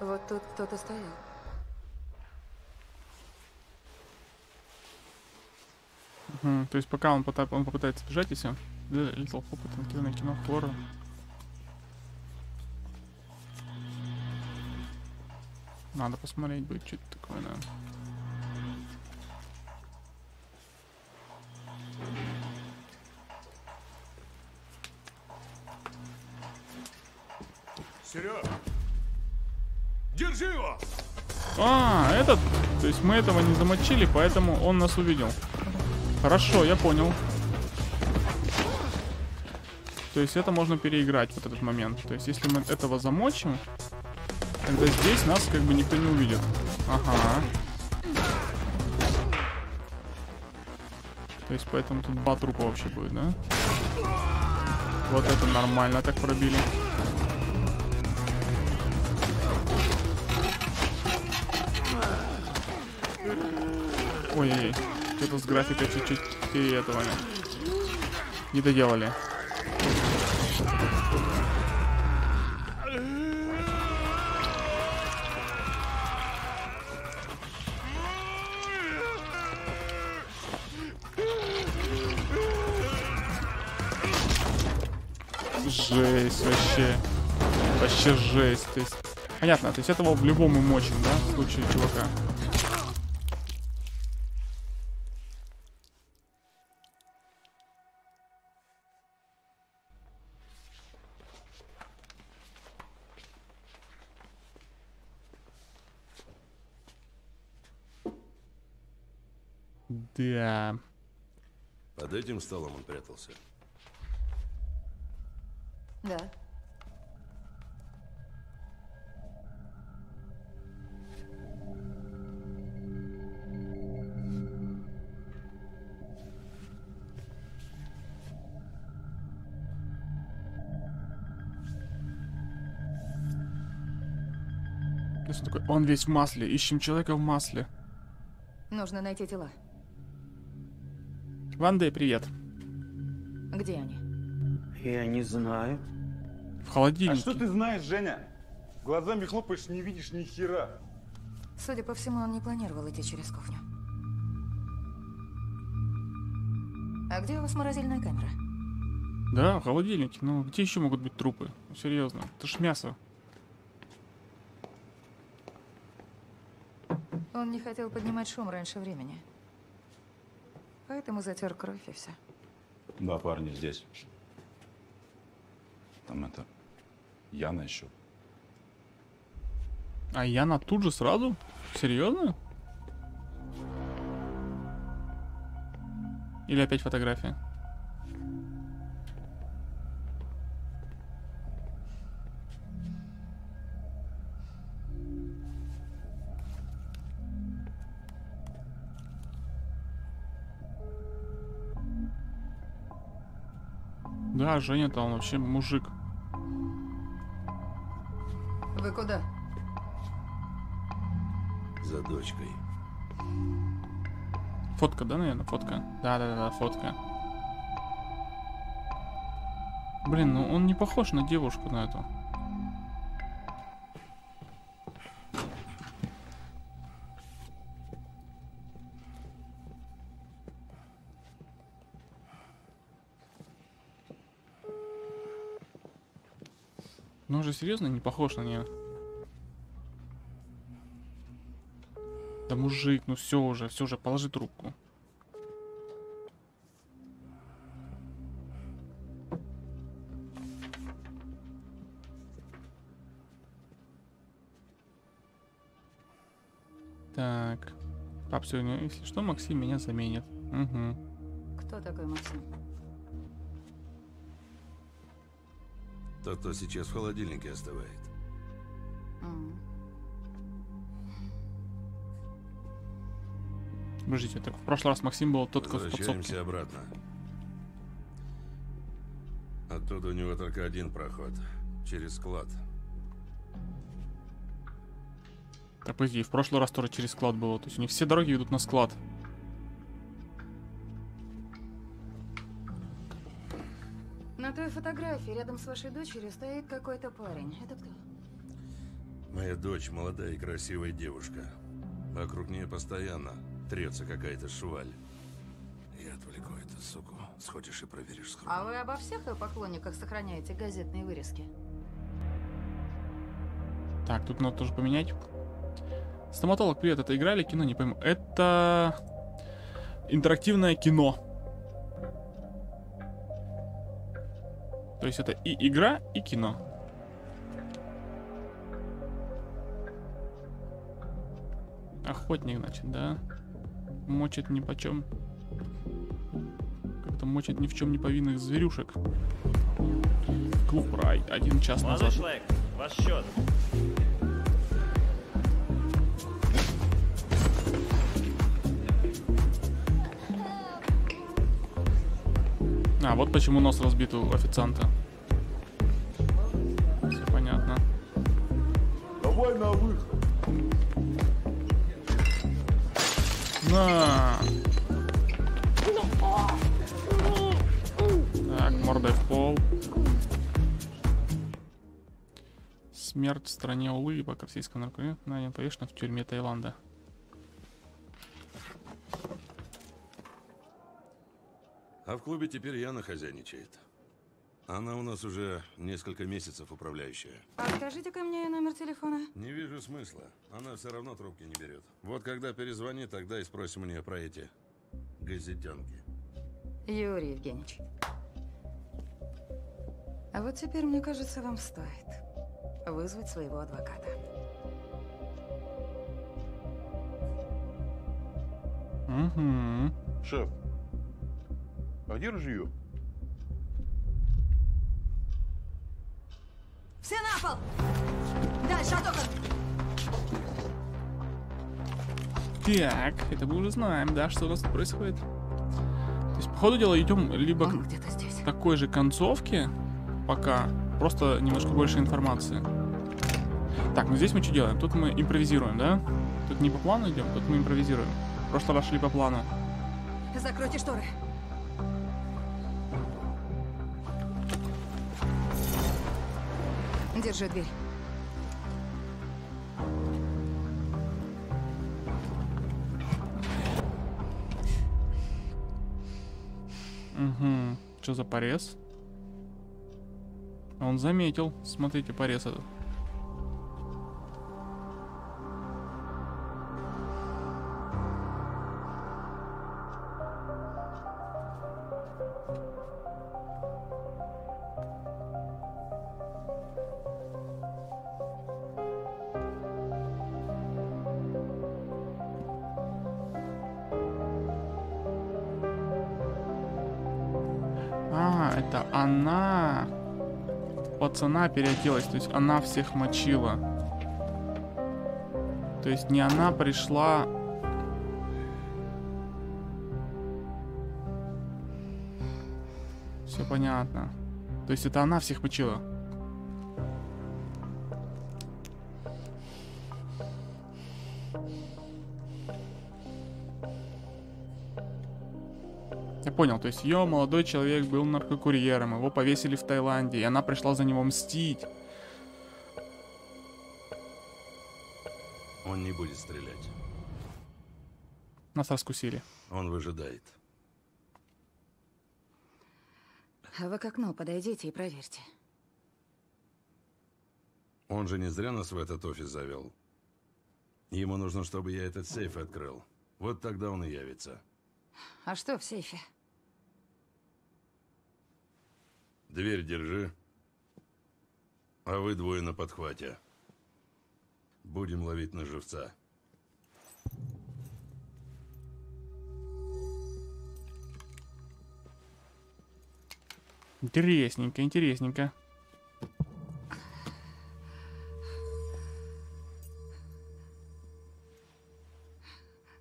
Вот тут кто-то стоял. То есть пока он попытается бежать, и все. Да, летал опыт, накиданное кино, хоррор. Надо посмотреть будет, что это такое, да. Серег! Держи его! А, этот? То есть мы этого не замочили, поэтому он нас увидел. Хорошо, я понял. То есть это можно переиграть, вот этот момент. То есть если мы этого замочим, тогда здесь нас как бы никто не увидит. Ага. То есть поэтому тут два трупа вообще будет, да? Вот это нормально, так пробили. Ой-ой-ой. Что-то с графикой чуть-чуть переэтовали. Не доделали. Жесть вообще. Вообще жесть. То есть... Понятно, то есть этого в любом мы мочим, да, в случае чувака. Да. Под этим столом он прятался. Да. Он такой, он весь в масле. Ищем человека в масле. Нужно найти тела. Ванда, привет. Где они? Я не знаю. В холодильнике. А что ты знаешь, Женя? Глазами хлопаешь, не видишь ни хера. Судя по всему, он не планировал идти через кухню. А где у вас морозильная камера? Да, в холодильнике. Ну, где еще могут быть трупы? Серьезно, это ж мясо. Он не хотел поднимать шум раньше времени. Поэтому затер кровь и все. Два парня здесь. Там это... Яна еще. А Яна тут же сразу? Серьезно? Или опять фотография? Да, Женя-то он вообще мужик. Вы куда? За дочкой. Фотка, да, наверное? Фотка. Да, фотка. Блин, ну он не похож на девушку на эту. Ну уже серьезно не похож на нее. Да мужик, ну все уже, положи трубку. Так, пап сегодня, если что, Максим меня заменит. Угу. Кто такой Максим? Тот, кто сейчас в холодильнике остывает. Подождите, так в прошлый раз Максим был тот, кто в подсобке. Возвращаемся обратно. Оттуда у него только один проход. Через склад. Так, пойди, в прошлый раз тоже через склад было. То есть у них все дороги ведут на склад. На той фотографии рядом с вашей дочерью стоит какой-то парень. Это кто? Моя дочь молодая и красивая девушка. Вокруг нее постоянно трется какая-то шваль. Я отвлеку эту суку. Сходишь и проверишь скрутку. А вы обо всех ее поклонниках сохраняете газетные вырезки? Так, тут надо тоже поменять. Стоматолог, привет. Это игра или кино? Не пойму. Это интерактивное кино. То есть это и игра, и кино. Охотник, значит, да? Мочит ни почем. Как-то мочит ни в чем не повинных зверюшек. Клуб Рай. 1 час назад. Молодой человек, ваш счет. А, вот почему нос разбит у официанта. Все понятно. Давай на выход. На! Так, мордой в пол. Смерть в стране улыбок. Российского наркомана найден повешен в тюрьме Таиланда. А в клубе теперь Яна хозяйничает. Она у нас уже несколько месяцев управляющая. Покажите-ка мне ее номер телефона. Не вижу смысла. Она все равно трубки не берет. Вот когда перезвони, тогда и спросим у нее про эти газетенки. Юрий Евгеньевич. А вот теперь, мне кажется, вам стоит вызвать своего адвоката. Угу. Шеф, а где ружье? Все на пол! Дальше от окон! Так, это мы уже знаем, да, что у нас тут происходит. То есть, по ходу дела, идем либо к такой же концовке, пока, просто немножко больше информации. Так, ну здесь мы что делаем? Тут мы импровизируем, да? Тут не по плану идем, тут мы импровизируем. В прошлый раз шли по плану. Закройте шторы. Держи дверь. Угу. Что за порез? Он заметил. Смотрите, порез этот. Она переоделась, то есть она всех мочила. То есть не она пришла. Все понятно. То есть это она всех мочила. Я понял, то есть ее молодой человек был наркокурьером, его повесили в Таиланде, и она пришла за него мстить. Он не будет стрелять. Нас раскусили. Он выжидает. А вы к окну подойдите и проверьте. Он же не зря нас в этот офис завел. Ему нужно, чтобы я этот сейф открыл. Вот тогда он и явится. А что в сейфе? Дверь держи. А вы двое на подхвате. Будем ловить на живца. Интересненько, интересненько.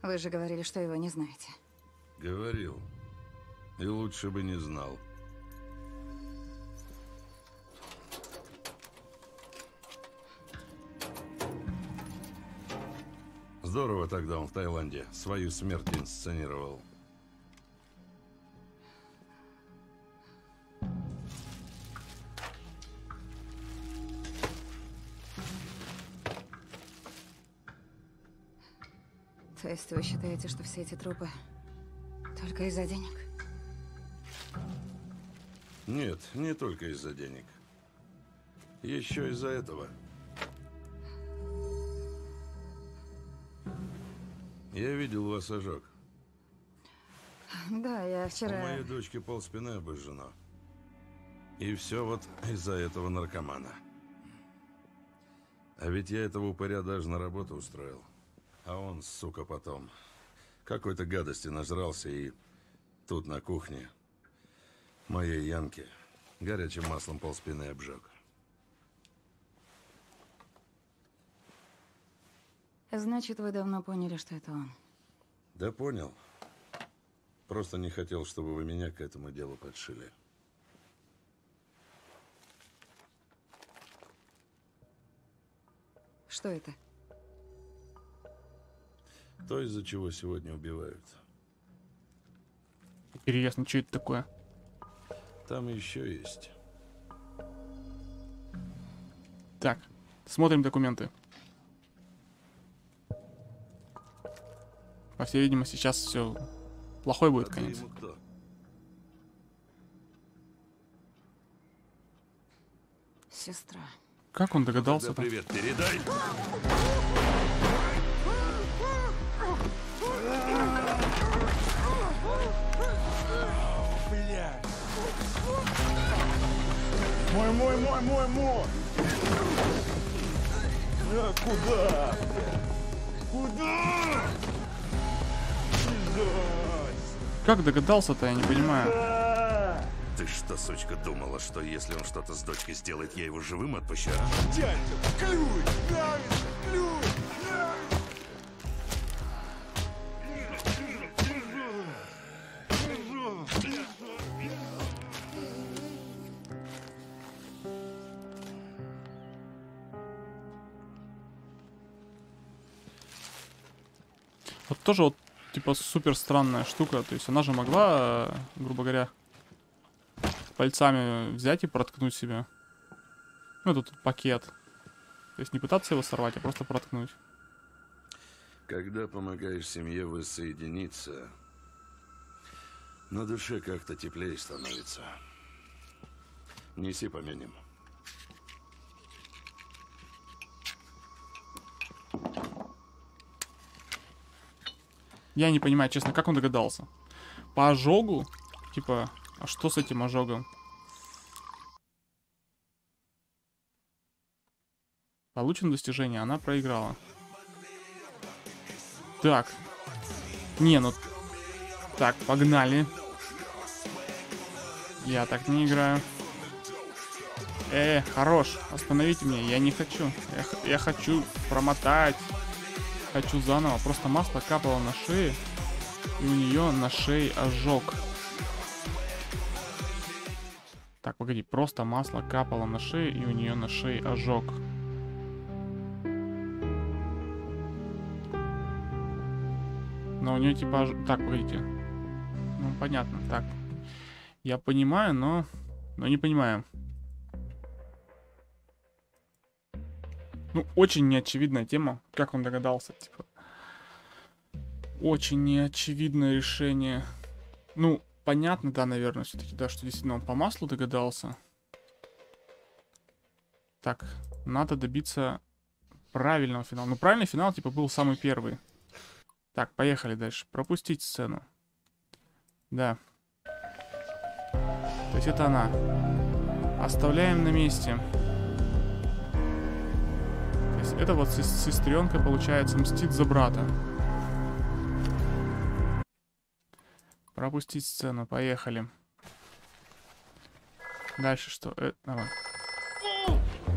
Вы же говорили, что его не знаете. Говорил. И лучше бы не знал. Здорово тогда он в Таиланде свою смерть инсценировал. То есть вы считаете, что все эти трупы только из-за денег? Нет, не только из-за денег. Еще из-за этого. Я видел у вас ожог. Да, я вчера... У моей дочки полспины обожжено. И все вот из-за этого наркомана. А ведь я этого упыря даже на работу устроил. А он, сука, потом какой-то гадости нажрался и тут на кухне моей Янке горячим маслом полспины обжег. Значит, вы давно поняли, что это он? Да понял. Просто не хотел, чтобы вы меня к этому делу подшили. Что это? То, из-за чего сегодня убивают. Теперь ясно, что это такое. Там еще есть. Так, смотрим документы. По всей видимости, сейчас все плохой будет конец. Сестра. Как он догадался? Привет, передай. Мой! А куда? Куда? Как догадался-то, я не понимаю. Ты что, сучка, думала, что если он что-то с дочкой сделает, я его живым отпущу? Дядя, клюй! Давишь, клюй! Тоже вот типа супер странная штука, то есть она же могла, грубо говоря, пальцами взять и проткнуть себя. Ну этот пакет, то есть не пытаться его сорвать, а просто проткнуть. Когда помогаешь семье воссоединиться, на душе как-то теплее становится. Неси помянем. Я не понимаю, честно, как он догадался. По ожогу? Типа, а что с этим ожогом? Получено достижение, она проиграла. Так. Не, ну... Так, погнали. Я так не играю. Хорош. Остановите меня, я не хочу. Я хочу промотать. Хочу заново. Просто масло капало на шее, и у нее на шее ожог. Так, Погоди, просто масло капало на шею, и у нее на шее ожог. Но у нее типа ожог... Так, погодите. Ну, понятно, так. Я понимаю, но не понимаю. Ну, очень неочевидная тема. Как он догадался, типа. Очень неочевидное решение. Ну, понятно, да, наверное, все-таки, да, что действительно он по маслу догадался. Так, надо добиться правильного финала. Ну, правильный финал, типа, был самый первый. Так, поехали дальше. Пропустить сцену. Да. То есть это она. Оставляем на месте. То есть это вот сестренка, получается, мстит за брата. Пропустить сцену, поехали. Дальше что? Давай.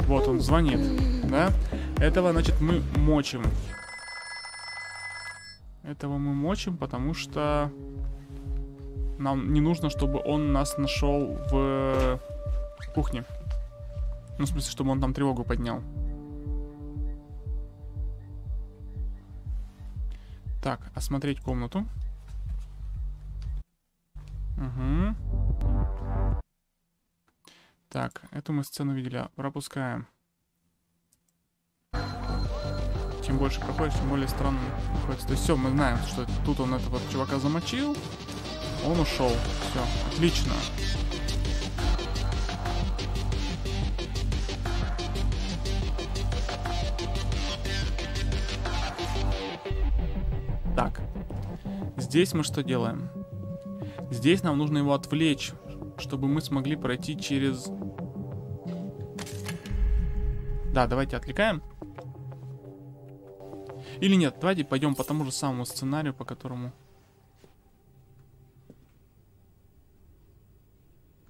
Вот он звонит, да? Этого, значит, мы мочим. Этого мы мочим, потому что нам не нужно, чтобы он нас нашел в кухне. Ну, в смысле, чтобы он там тревогу поднял. Так, осмотреть комнату. Угу. Так, эту мы сцену видели. Пропускаем. Чем больше проходит, тем более странно находится. То есть все, мы знаем, что тут он этого чувака замочил. Он ушел. Все, отлично. Так. Здесь мы что делаем? Здесь нам нужно его отвлечь, чтобы мы смогли пройти через... Да, давайте отвлекаем. Или нет, давайте пойдем по тому же самому сценарию, по которому...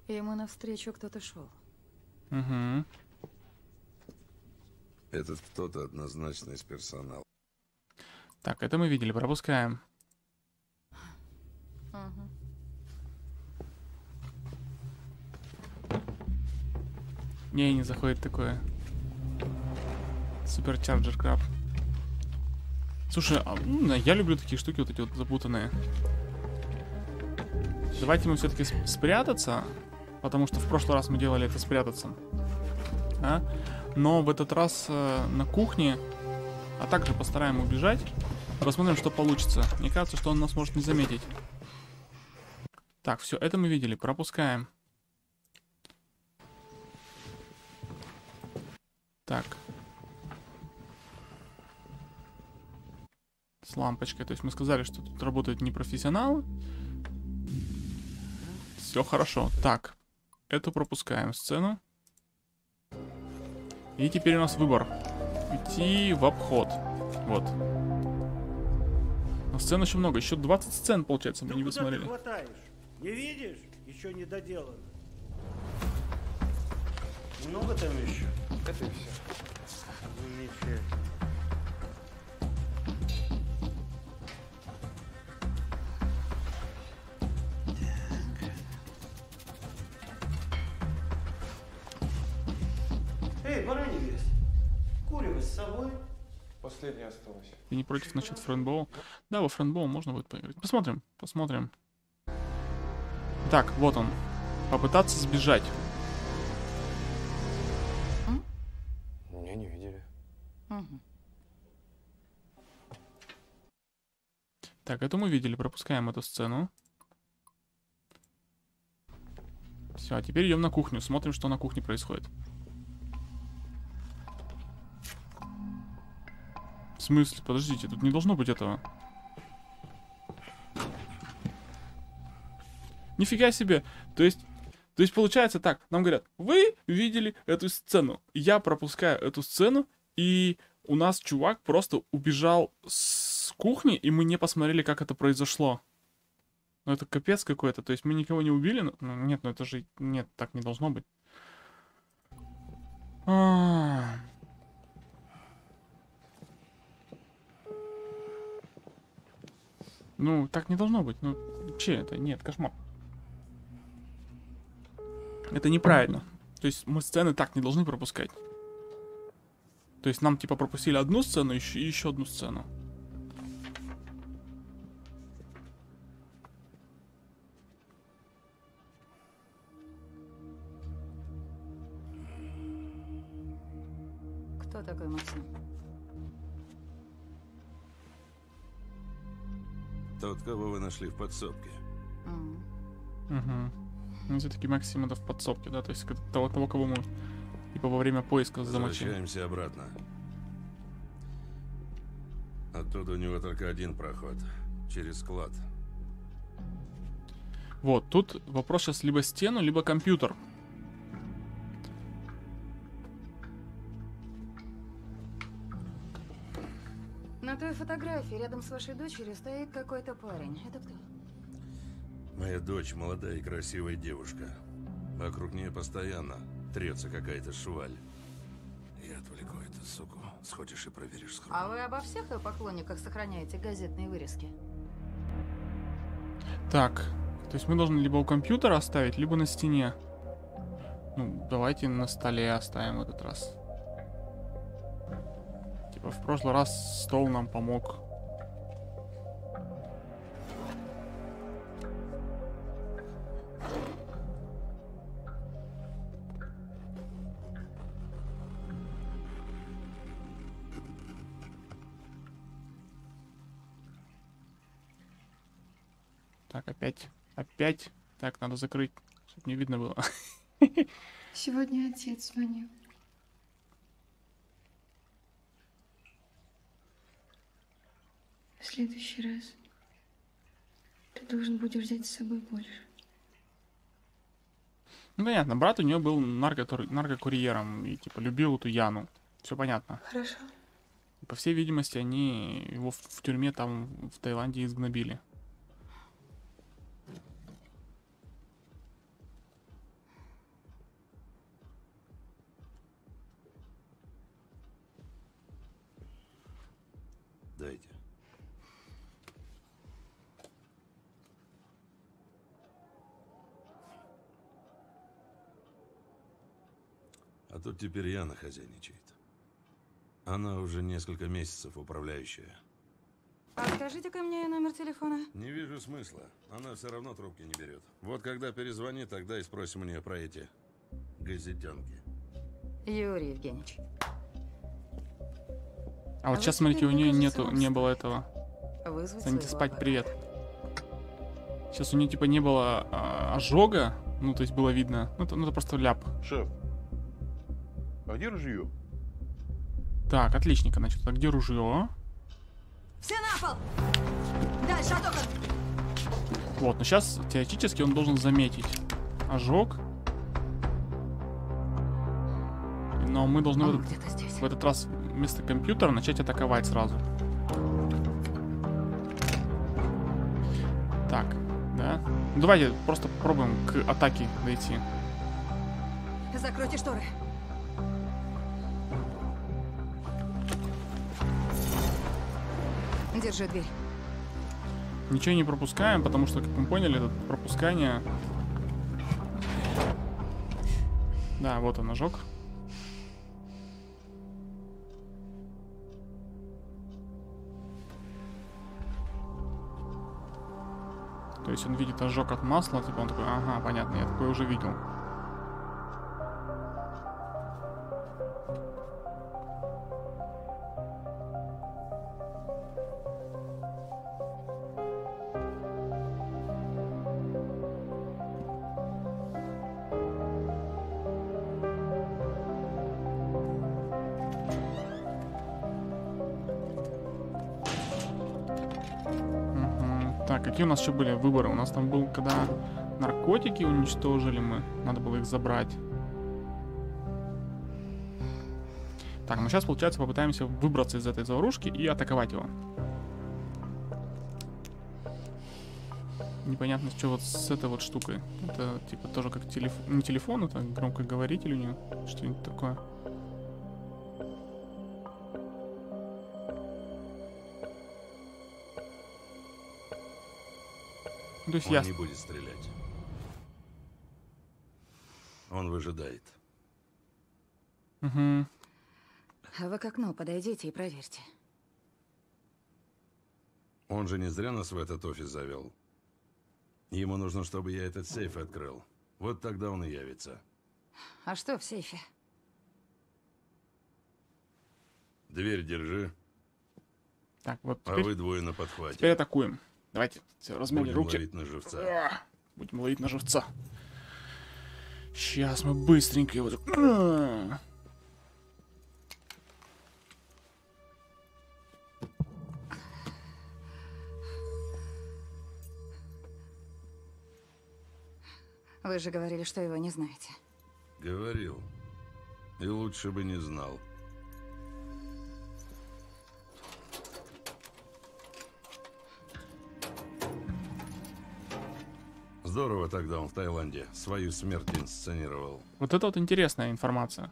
Ему навстречу кто-то шел. Угу. Этот кто-то однозначно из персонала. Так, это мы видели, пропускаем. Угу. Не заходит такое. Суперчарджер краб. Слушай, я люблю такие штуки, вот эти вот запутанные. Давайте мы все-таки спрятаться, потому что в прошлый раз мы делали это спрятаться. А? Но в этот раз на кухне, а также постараем убежать. Посмотрим, что получится. Мне кажется, что он нас может не заметить. Так, все, это мы видели, пропускаем. Так. С лампочкой. То есть мы сказали, что тут работают непрофессионалы. Все хорошо. Так. Эту пропускаем сцену. И теперь у нас выбор. Идти в обход. Вот. Но сцен еще много. Еще 20 сцен, получается, мы не посмотрели. Не видишь? Еще не доделано. Много там еще? Это все. Эй, баранья есть. Курево с собой. Последнее осталось. Ты не против насчет френдбола? Да, во френдбол можно будет поиграть. Посмотрим, посмотрим. Так, вот он. Попытаться сбежать. Не видели. Угу. Так, это мы видели, пропускаем эту сцену. Все, а теперь идем на кухню, смотрим, что на кухне происходит. В смысле? Подождите, тут не должно быть этого. Нифига себе! То есть получается так, нам говорят, вы видели эту сцену, я пропускаю эту сцену, и у нас чувак просто убежал с кухни, и мы не посмотрели, как это произошло. Ну это капец какой-то, то есть мы никого не убили, ну, нет, ну это же, нет, так не должно быть. Ну так не должно быть, ну че это, нет, кошмар. Это неправильно. То есть мы сцены так не должны пропускать. То есть нам типа пропустили одну сцену и еще одну сцену. Кто такой Максим? Тот, кого вы нашли в подсобке. Угу. Все-таки Максим это в подсобке, да? То есть того, кого мы типа во время поиска замочили. Возвращаемся обратно. Оттуда у него только один проход. Через склад. Вот, тут вопрос сейчас либо стену, либо компьютер. На той фотографии рядом с вашей дочерью стоит какой-то парень. Это кто? Моя дочь молодая и красивая девушка. Вокруг нее постоянно трется какая-то шваль. Я отвлеку эту суку. Сходишь и проверишь скрутку. А вы обо всех ее поклонниках сохраняете газетные вырезки? Так, то есть мы должны либо у компьютера оставить, либо на стене. Ну, давайте на столе оставим этот раз. Типа в прошлый раз стол нам помог. Так, опять. Так, надо закрыть, чтобы не видно было. Сегодня отец звонил. В следующий раз ты должен будешь взять с собой больше. Ну, понятно, брат у нее был наркокурьером и, типа, любил эту Яну. Все понятно. Хорошо. И, по всей видимости, они его в тюрьме там, в Таиланде, изгнобили. Дайте. А тут теперь Яна хозяйничает. Она уже несколько месяцев управляющая. А скажите-ка мне номер телефона. Не вижу смысла. Она все равно трубки не берет. Вот когда перезвони, тогда и спросим у нее про эти газетенки. Юрий Евгеньевич. А вот сейчас, смотрите, у нее нету, не было этого. Саньки спать, привет. Сейчас у нее типа не было ожога, ну то есть было видно. Ну это просто ляп. Шеф, а где ружье? Так, отличненько, значит. А где ружье? Все на пол! Дальше от окон! Вот, но сейчас теоретически он должен заметить ожог. Но мы должны в этот раз вместо компьютера начать атаковать сразу. Так, да. Ну, давайте просто попробуем к атаке дойти. Закройте шторы. Держи дверь. Ничего не пропускаем, потому что, как мы поняли, это пропускание. Да, вот он, ожог. То есть он видит ожог от масла, типа он такой, ага, понятно, я такое уже видел. Какие у нас еще были выборы? У нас там был, когда наркотики уничтожили мы. Надо было их забрать. Так, ну сейчас, получается, попытаемся выбраться из этой заварушки и атаковать его. Непонятно, что вот с этой вот штукой. Это, типа, тоже как телефон. Не телефон, это громкоговоритель у нее. Что-нибудь такое. То есть он не будет стрелять. Он выжидает. Угу. А вы к окну подойдите и проверьте. Он же не зря нас в этот офис завел. Ему нужно, чтобы я этот сейф открыл. Вот тогда он и явится. А что в сейфе? Дверь держи. Так, вот теперь... А вы двое на подхвате. Теперь атакуем. Давайте, размяли руки. Будем ловить на живца. Будем ловить на живца. Сейчас мы быстренько его... Вы же говорили, что его не знаете. Говорил. И лучше бы не знал. Здорово тогда он в Таиланде свою смерть инсценировал. Вот это вот интересная информация.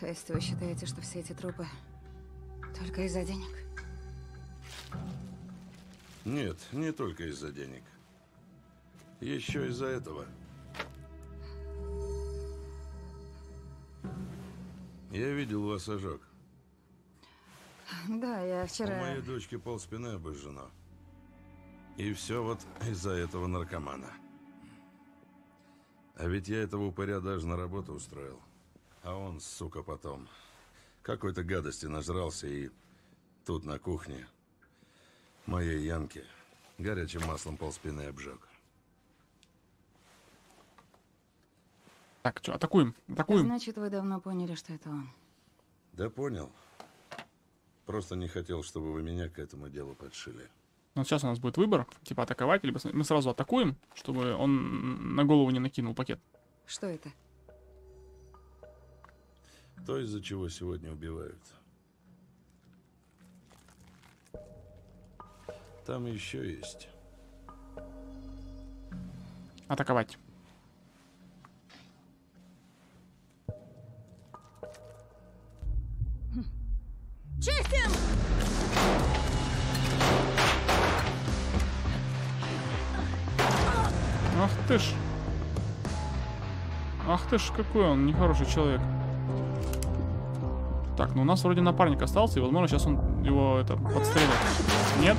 То есть вы считаете, что все эти трупы только из-за денег? Нет, не только из-за денег. Еще из-за этого. Я видел у вас ожог. Да, я вчера... У моей дочки полспины обожжено. И все вот из-за этого наркомана. А ведь я этого упыря даже на работу устроил. А он, сука, потом какой-то гадости нажрался и тут на кухне моей Янки горячим маслом полспины обжег. Так, что, атакуем, атакуем. Значит, вы давно поняли, что это он. Да понял. Просто не хотел, чтобы вы меня к этому делу подшили. Ну, сейчас у нас будет выбор, типа атаковать, либо мы сразу атакуем, чтобы он на голову не накинул пакет. Что это? То, из-за чего сегодня убивают. Там еще есть. Атаковать. Чистим! Ах ты ж. Ах ты ж, какой он нехороший человек. Так, ну у нас вроде напарник остался, и возможно сейчас он его это подстрелит. Нет?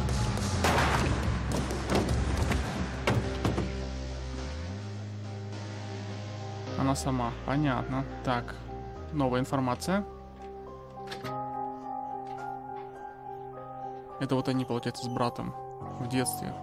Она сама. Понятно. Так, новая информация. Это вот они, получается, с братом в детстве.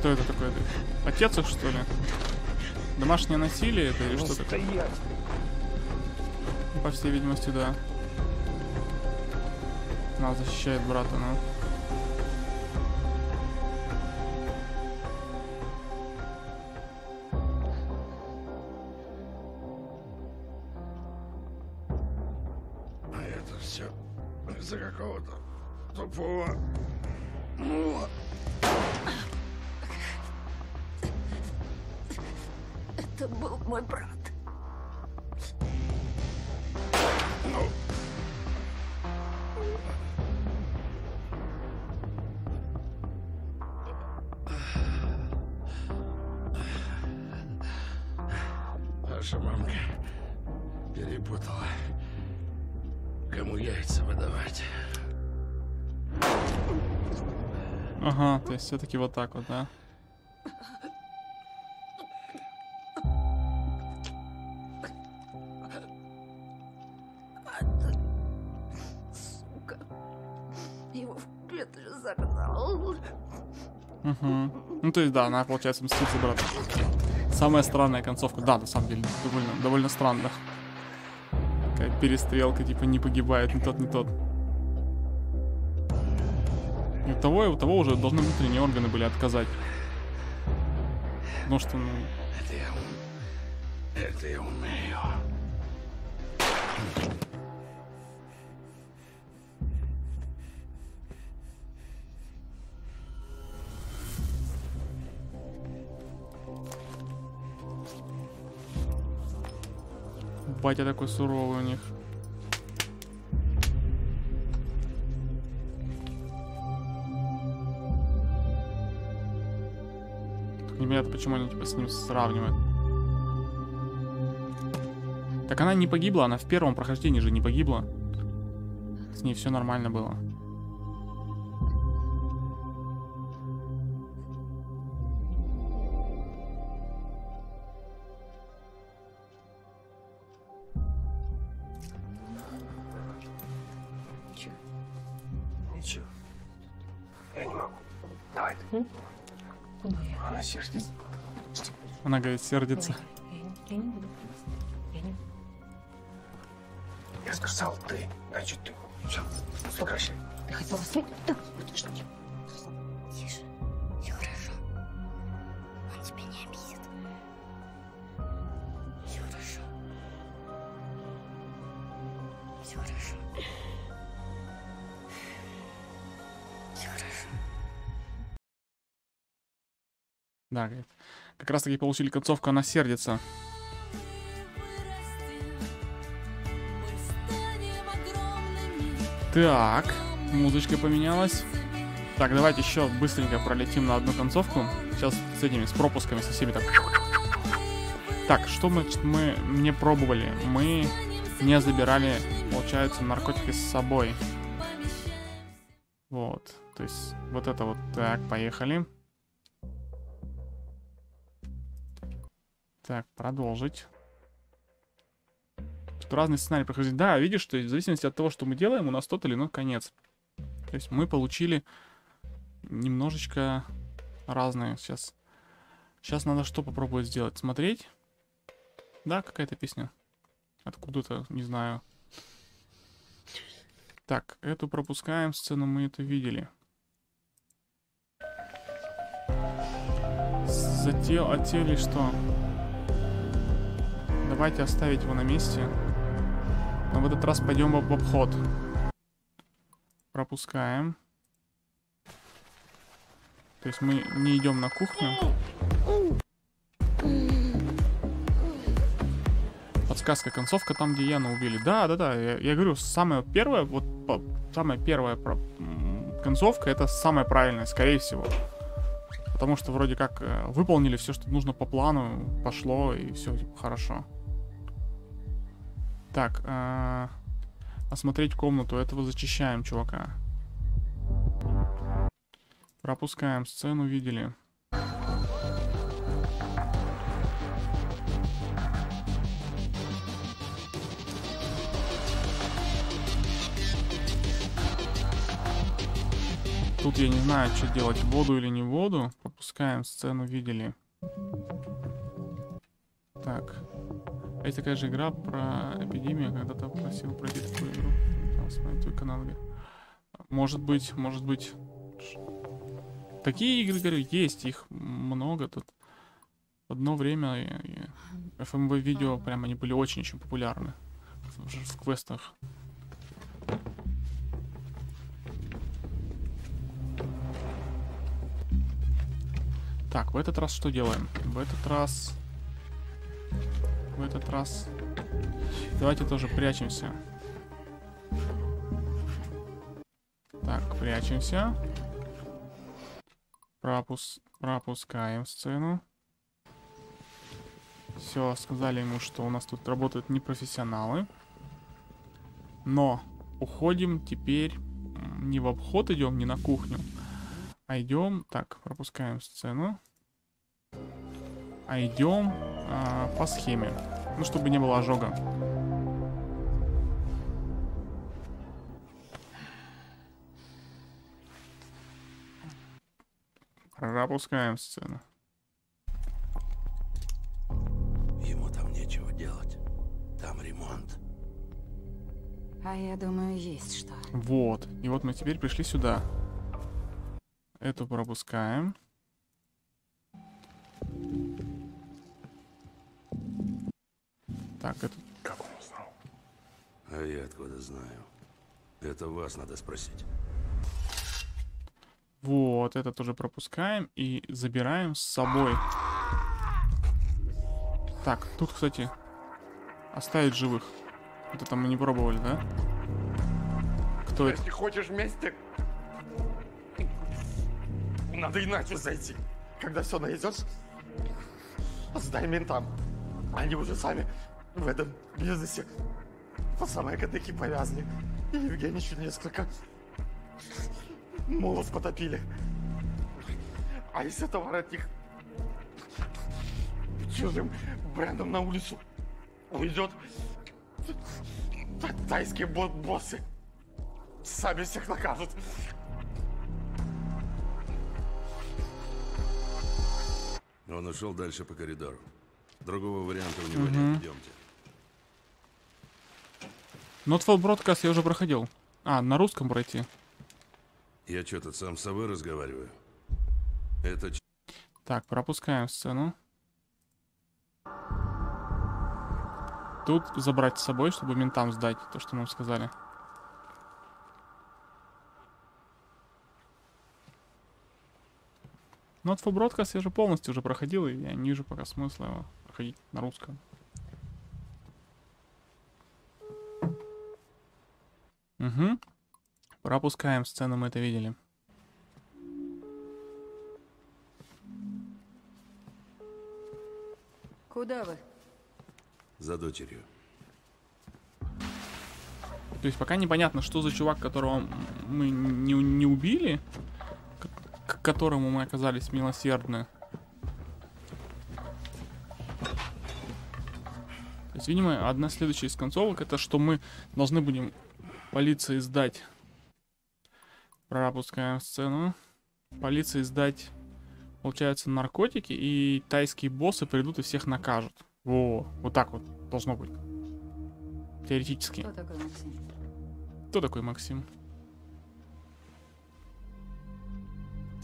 Кто это такой? Отец их, что ли? Домашнее насилие это или что такое? По всей видимости, да. Она защищает брата, ну. А это все из-за какого-то тупого. Это был мой брат. Все-таки вот так вот, да? Сука. Его в клетку же загнал. Угу. Ну, то есть, да, она, получается, мстит за брата. Самая странная концовка. Да, на самом деле, довольно странно. Такая перестрелка, типа, не погибает ни тот, ни тот. И у того уже должны внутренние органы были отказать. Потому что, ну... Это я умею. Батя такой суровый у них. Непонятно, почему они типа с ним сравнивают. Так она не погибла, она в первом прохождении же не погибла. С ней все нормально было. Она говорит, сердится. Я сказал ты, значит ты. Все, прекращай. Ты хотела снять? Да. Тише, все хорошо. Он тебя не обидит. Все хорошо. Все хорошо. Все хорошо. Да, говорит. Как раз таки получили концовку «Она сердится». Так, музычка поменялась. Так, давайте еще быстренько пролетим на одну концовку. Сейчас с этими, с пропусками, со всеми так. Так, что мы не пробовали? Мы не забирали, получается, наркотики с собой. Вот, то есть вот это вот. Так, поехали. Так, продолжить. Тут разные сценарии проходят. Да, видишь, то есть в зависимости от того, что мы делаем, у нас тот или иной конец. То есть мы получили немножечко разные. Сейчас надо что попробовать сделать? Смотреть. Да, какая-то песня. Откуда-то, не знаю. Так, эту пропускаем сцену, мы это видели. Затеяли что? Давайте оставить его на месте. Но в этот раз пойдем в обход. Пропускаем. То есть мы не идем на кухню. Подсказка, концовка там, где Яну убили. Да. Я говорю, самая первая, вот самая первая концовка, это самая правильная, скорее всего. Потому что вроде как выполнили все, что нужно по плану, пошло и все типа хорошо. Так, осмотреть комнату, этого зачищаем, чувака. Пропускаем сцену, видели. Тут я не знаю, что делать, воду или не воду. Пропускаем сцену, видели. Так. Это такая же игра про эпидемию. Когда-то просил пройти такую игру. Там, смотри, только надо. Может быть. Такие игры, говорю, есть. Их много тут. Одно время FMV-видео, прям они были очень-очень популярны. В квестах. Так, в этот раз что делаем? В этот раз... Давайте тоже прячемся. Так, прячемся. Пропускаем сцену. Все, сказали ему, что у нас тут работают непрофессионалы. Но уходим теперь. Не в обход идем, не на кухню. А идем, так, пропускаем сцену. А идем по схеме. Ну, чтобы не было ожога. Пропускаем сцену. Ему там нечего делать. Там ремонт. А я думаю, есть что. Вот. И вот мы теперь пришли сюда. Эту пропускаем. Так, это... Как он узнал? А я откуда знаю? Это вас надо спросить. Вот, это тоже пропускаем и забираем с собой. Так, тут, кстати, оставить живых. Это там мы не пробовали, да? Кто это? Если хочешь вместе, надо иначе зайти. Когда все найдешь, сдай ментам. Они уже сами в этом бизнесе по самой кадыке повязли. И Евгеньевичу несколько молот потопили. А если товар от них чужим брендом на улицу уйдет, тайские боссы сами всех накажут. Он ушел дальше по коридору. Другого варианта у него нет. Идемте. Not for Broadcast я уже проходил. А, на русском пройти. Я что, тут сам с собой разговариваю? Это... Так, пропускаем сцену. Тут забрать с собой, чтобы ментам сдать то, что нам сказали. Not for Broadcast я же полностью уже проходил, и я не вижу пока смысла его проходить на русском. Угу. Пропускаем сцену, мы это видели. Куда вы? За дочерью. То есть пока непонятно, что за чувак, которого мы не убили, к которому мы оказались милосердны. То есть, видимо, одна следующая из концовок, это что мы должны будем полиции сдать. Пропускаем сцену. Полиции сдать, получается, наркотики, и тайские боссы придут и всех накажут. Во, вот так вот должно быть. Теоретически. Кто такой Максим? Кто такой Максим?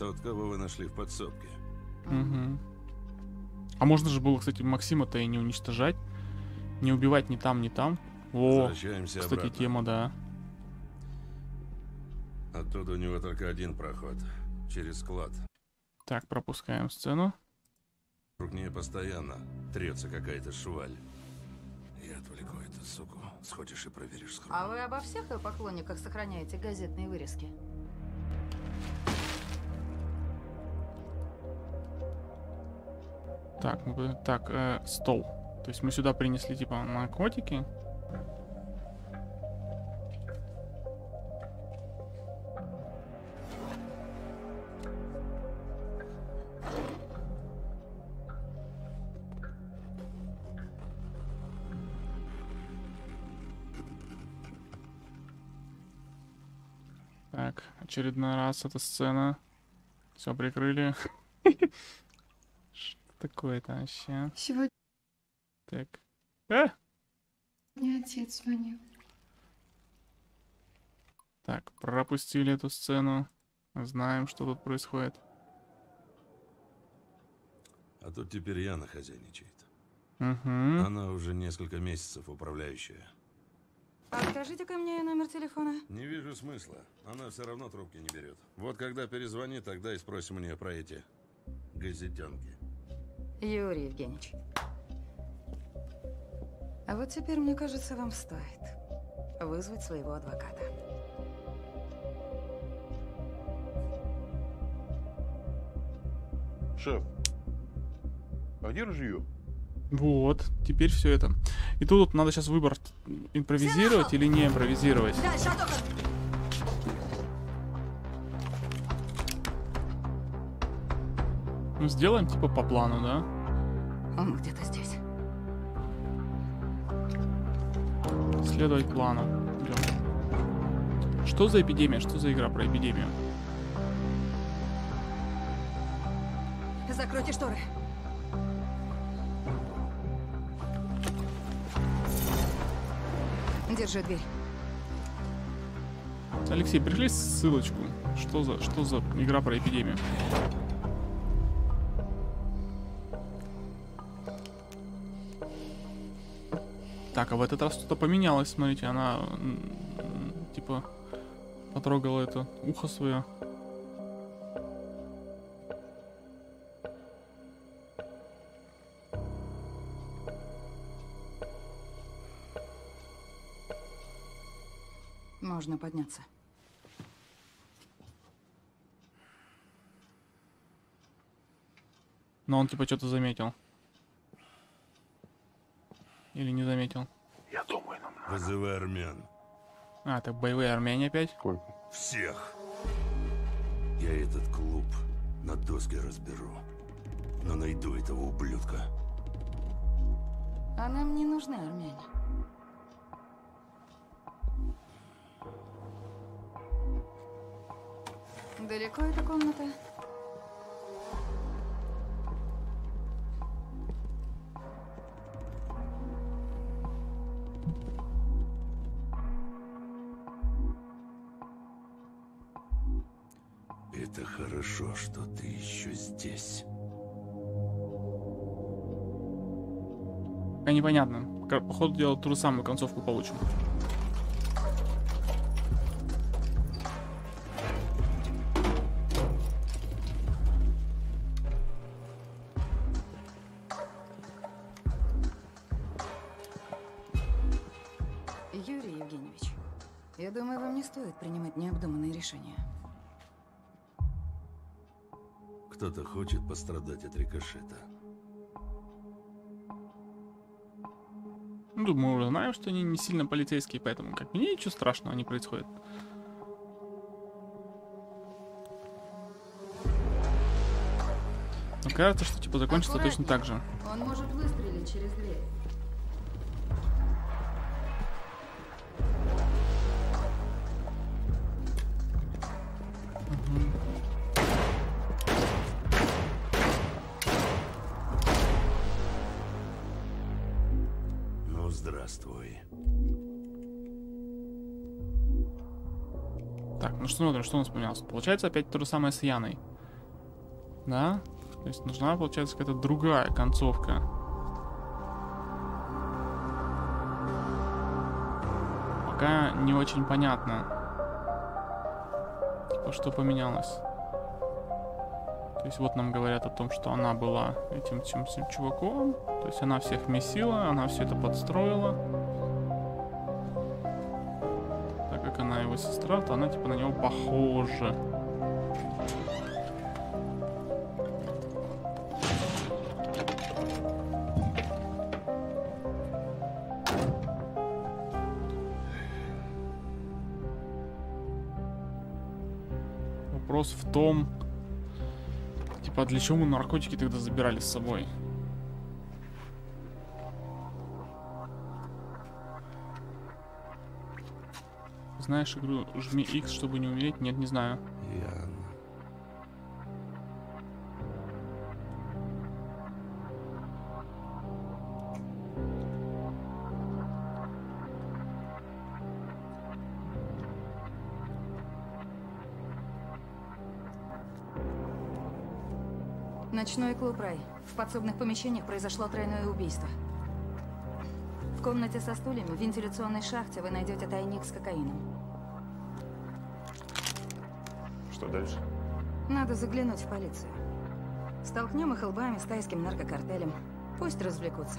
Тот, кого вы нашли в подсобке. Угу. А можно же было, кстати, Максима-то и не уничтожать. Не убивать ни там, ни там. Во, кстати, обратно. Тема, да. Оттуда у него только один проход. Через склад. Так, пропускаем сцену. Вокруг нее постоянно трется какая-то шваль. Я отвлеку эту суку. Сходишь и проверишь схрон. А вы обо всех ее поклонниках сохраняете газетные вырезки? Так, стол. То есть мы сюда принесли типа наркотики. Так, очередной раз эта сцена. Все прикрыли. Такое-то вообще. Сегодня. Так. А? Мне отец звонил. Так, пропустили эту сцену. Знаем, что тут происходит. А тут теперь Яна хозяйничает. Угу. Она уже несколько месяцев управляющая. Покажите-ка мне номер телефона. Не вижу смысла. Она все равно трубки не берет. Вот когда перезвонит, тогда и спросим у нее про эти газетенки. Юрий Евгеньевич, а вот теперь, мне кажется, вам стоит вызвать своего адвоката. Шеф, а где ружье? Вот, теперь все это. И тут вот надо сейчас выбор, импровизировать или не импровизировать. Ну, сделаем типа по плану, да? Он где-то здесь. Следовать плану. Идем. Что за эпидемия? Что за игра про эпидемию? Закройте шторы. Держи дверь. Алексей, пришли ссылочку. Что за игра про эпидемию? Так, а в этот раз что-то поменялось, смотрите, она типа потрогала это ухо свое. Можно подняться. Но он типа что-то заметил. Или не заметил? Я думаю, нам надо. Вызывай армян. А, так боевые армяне опять? Сколько? Всех. Я этот клуб на доски разберу. Но найду этого ублюдка. А нам не нужны армяне. Далеко эта комната? Это хорошо, что ты еще здесь. Пока непонятно. Походу дела ту же самую концовку получим. Юрий Евгеньевич, я думаю, вам не стоит принимать необдуманные решения. Кто-то хочет пострадать от рикошета. Ну, мы уже знаем, что они не сильно полицейские, поэтому, как мне, ничего страшного не происходит. Но кажется, что типа закончится точно так же. Он может выстрелить через дверь. Смотрим, что у нас поменялось. Получается опять то же самое с Яной. Да? То есть нужна, получается, какая-то другая концовка. Пока не очень понятно, типа, что поменялось. То есть вот нам говорят о том, что она была этим всем чуваком. То есть она всех месила, она все это подстроила. Она его сестра, то она типа на него похожа. Вопрос в том, типа, для чего мы наркотики тогда забирали с собой? Знаешь игру «Жми X, чтобы не умереть»? Нет, не знаю. Яна. Ночной клуб «Рай». В подсобных помещениях произошло тройное убийство. В комнате со стульями в вентиляционной шахте вы найдете тайник с кокаином. Что дальше? Надо заглянуть в полицию. Столкнем их лбами с тайским наркокартелем. Пусть развлекутся.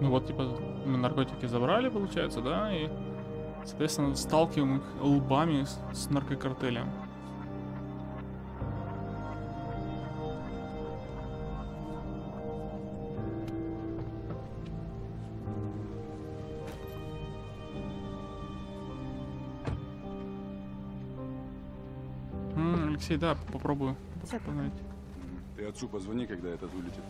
Ну вот, типа, мы наркотики забрали, получается, да? И, соответственно, сталкиваем их лбами с наркокартелем. Алексей, да, попробую. Ты отцу позвони, когда этот вылетит.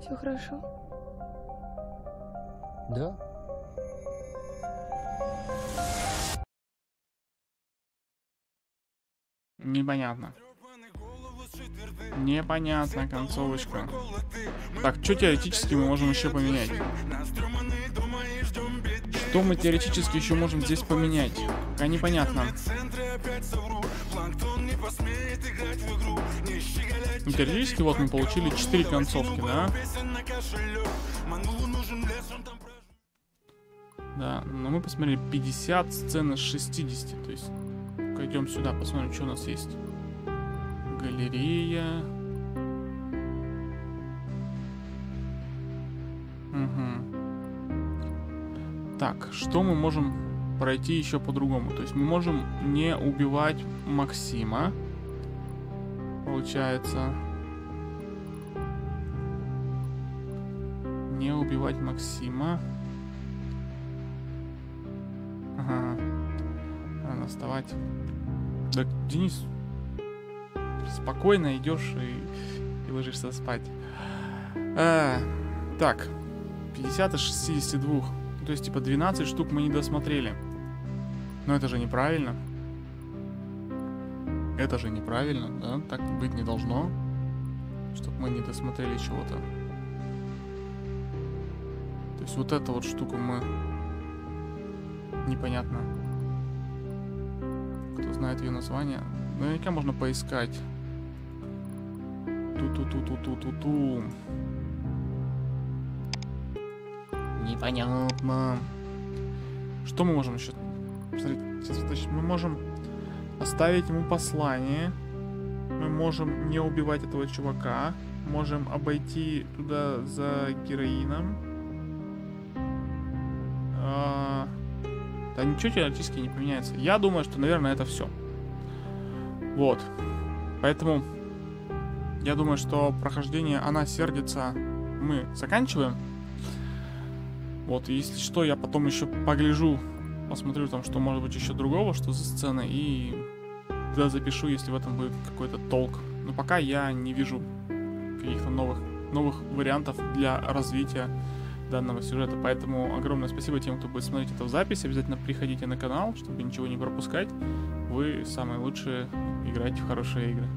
Все хорошо? Да. Непонятно. Непонятно, концовочка. Так, что теоретически мы можем еще поменять? Что мы теоретически еще можем здесь поменять? Пока непонятно. Ну, теоретически вот мы получили 4 концовки, да? Да, но мы посмотрели 50 сцен из 60, то есть... Пойдем сюда, посмотрим, что у нас есть. Галерея. Угу. Так, что мы можем пройти еще по-другому? То есть мы можем не убивать Максима. Получается. Не убивать Максима. Ага. Надо вставать. Так, Денис, спокойно идешь и ложишься спать. Так, 50 из 62. То есть, типа, 12 штук мы не досмотрели. Но это же неправильно. Это же неправильно, да? Так быть не должно. Чтобы мы не досмотрели чего-то. То есть, вот эту вот штуку мы... Непонятно. Кто знает ее название, наверняка можно поискать. Ту-ту-ту-ту-ту-ту-ту. Непонятно. Что мы можем еще? Смотрите, мы можем оставить ему послание. Мы можем не убивать этого чувака. Можем обойти туда за героином. Да ничего теоретически не поменяется. Я думаю, что, наверное, это все. Вот. Поэтому я думаю, что прохождение «Она сердится» мы заканчиваем. Вот, если что, я потом еще погляжу, посмотрю там, что может быть еще другого, что за сцены, и тогда запишу, если в этом будет какой-то толк. Но пока я не вижу каких-то новых вариантов для развития данного сюжета, поэтому огромное спасибо тем, кто будет смотреть это в записи. Обязательно приходите на канал, чтобы ничего не пропускать. Вы самые лучшие, играйте в хорошие игры.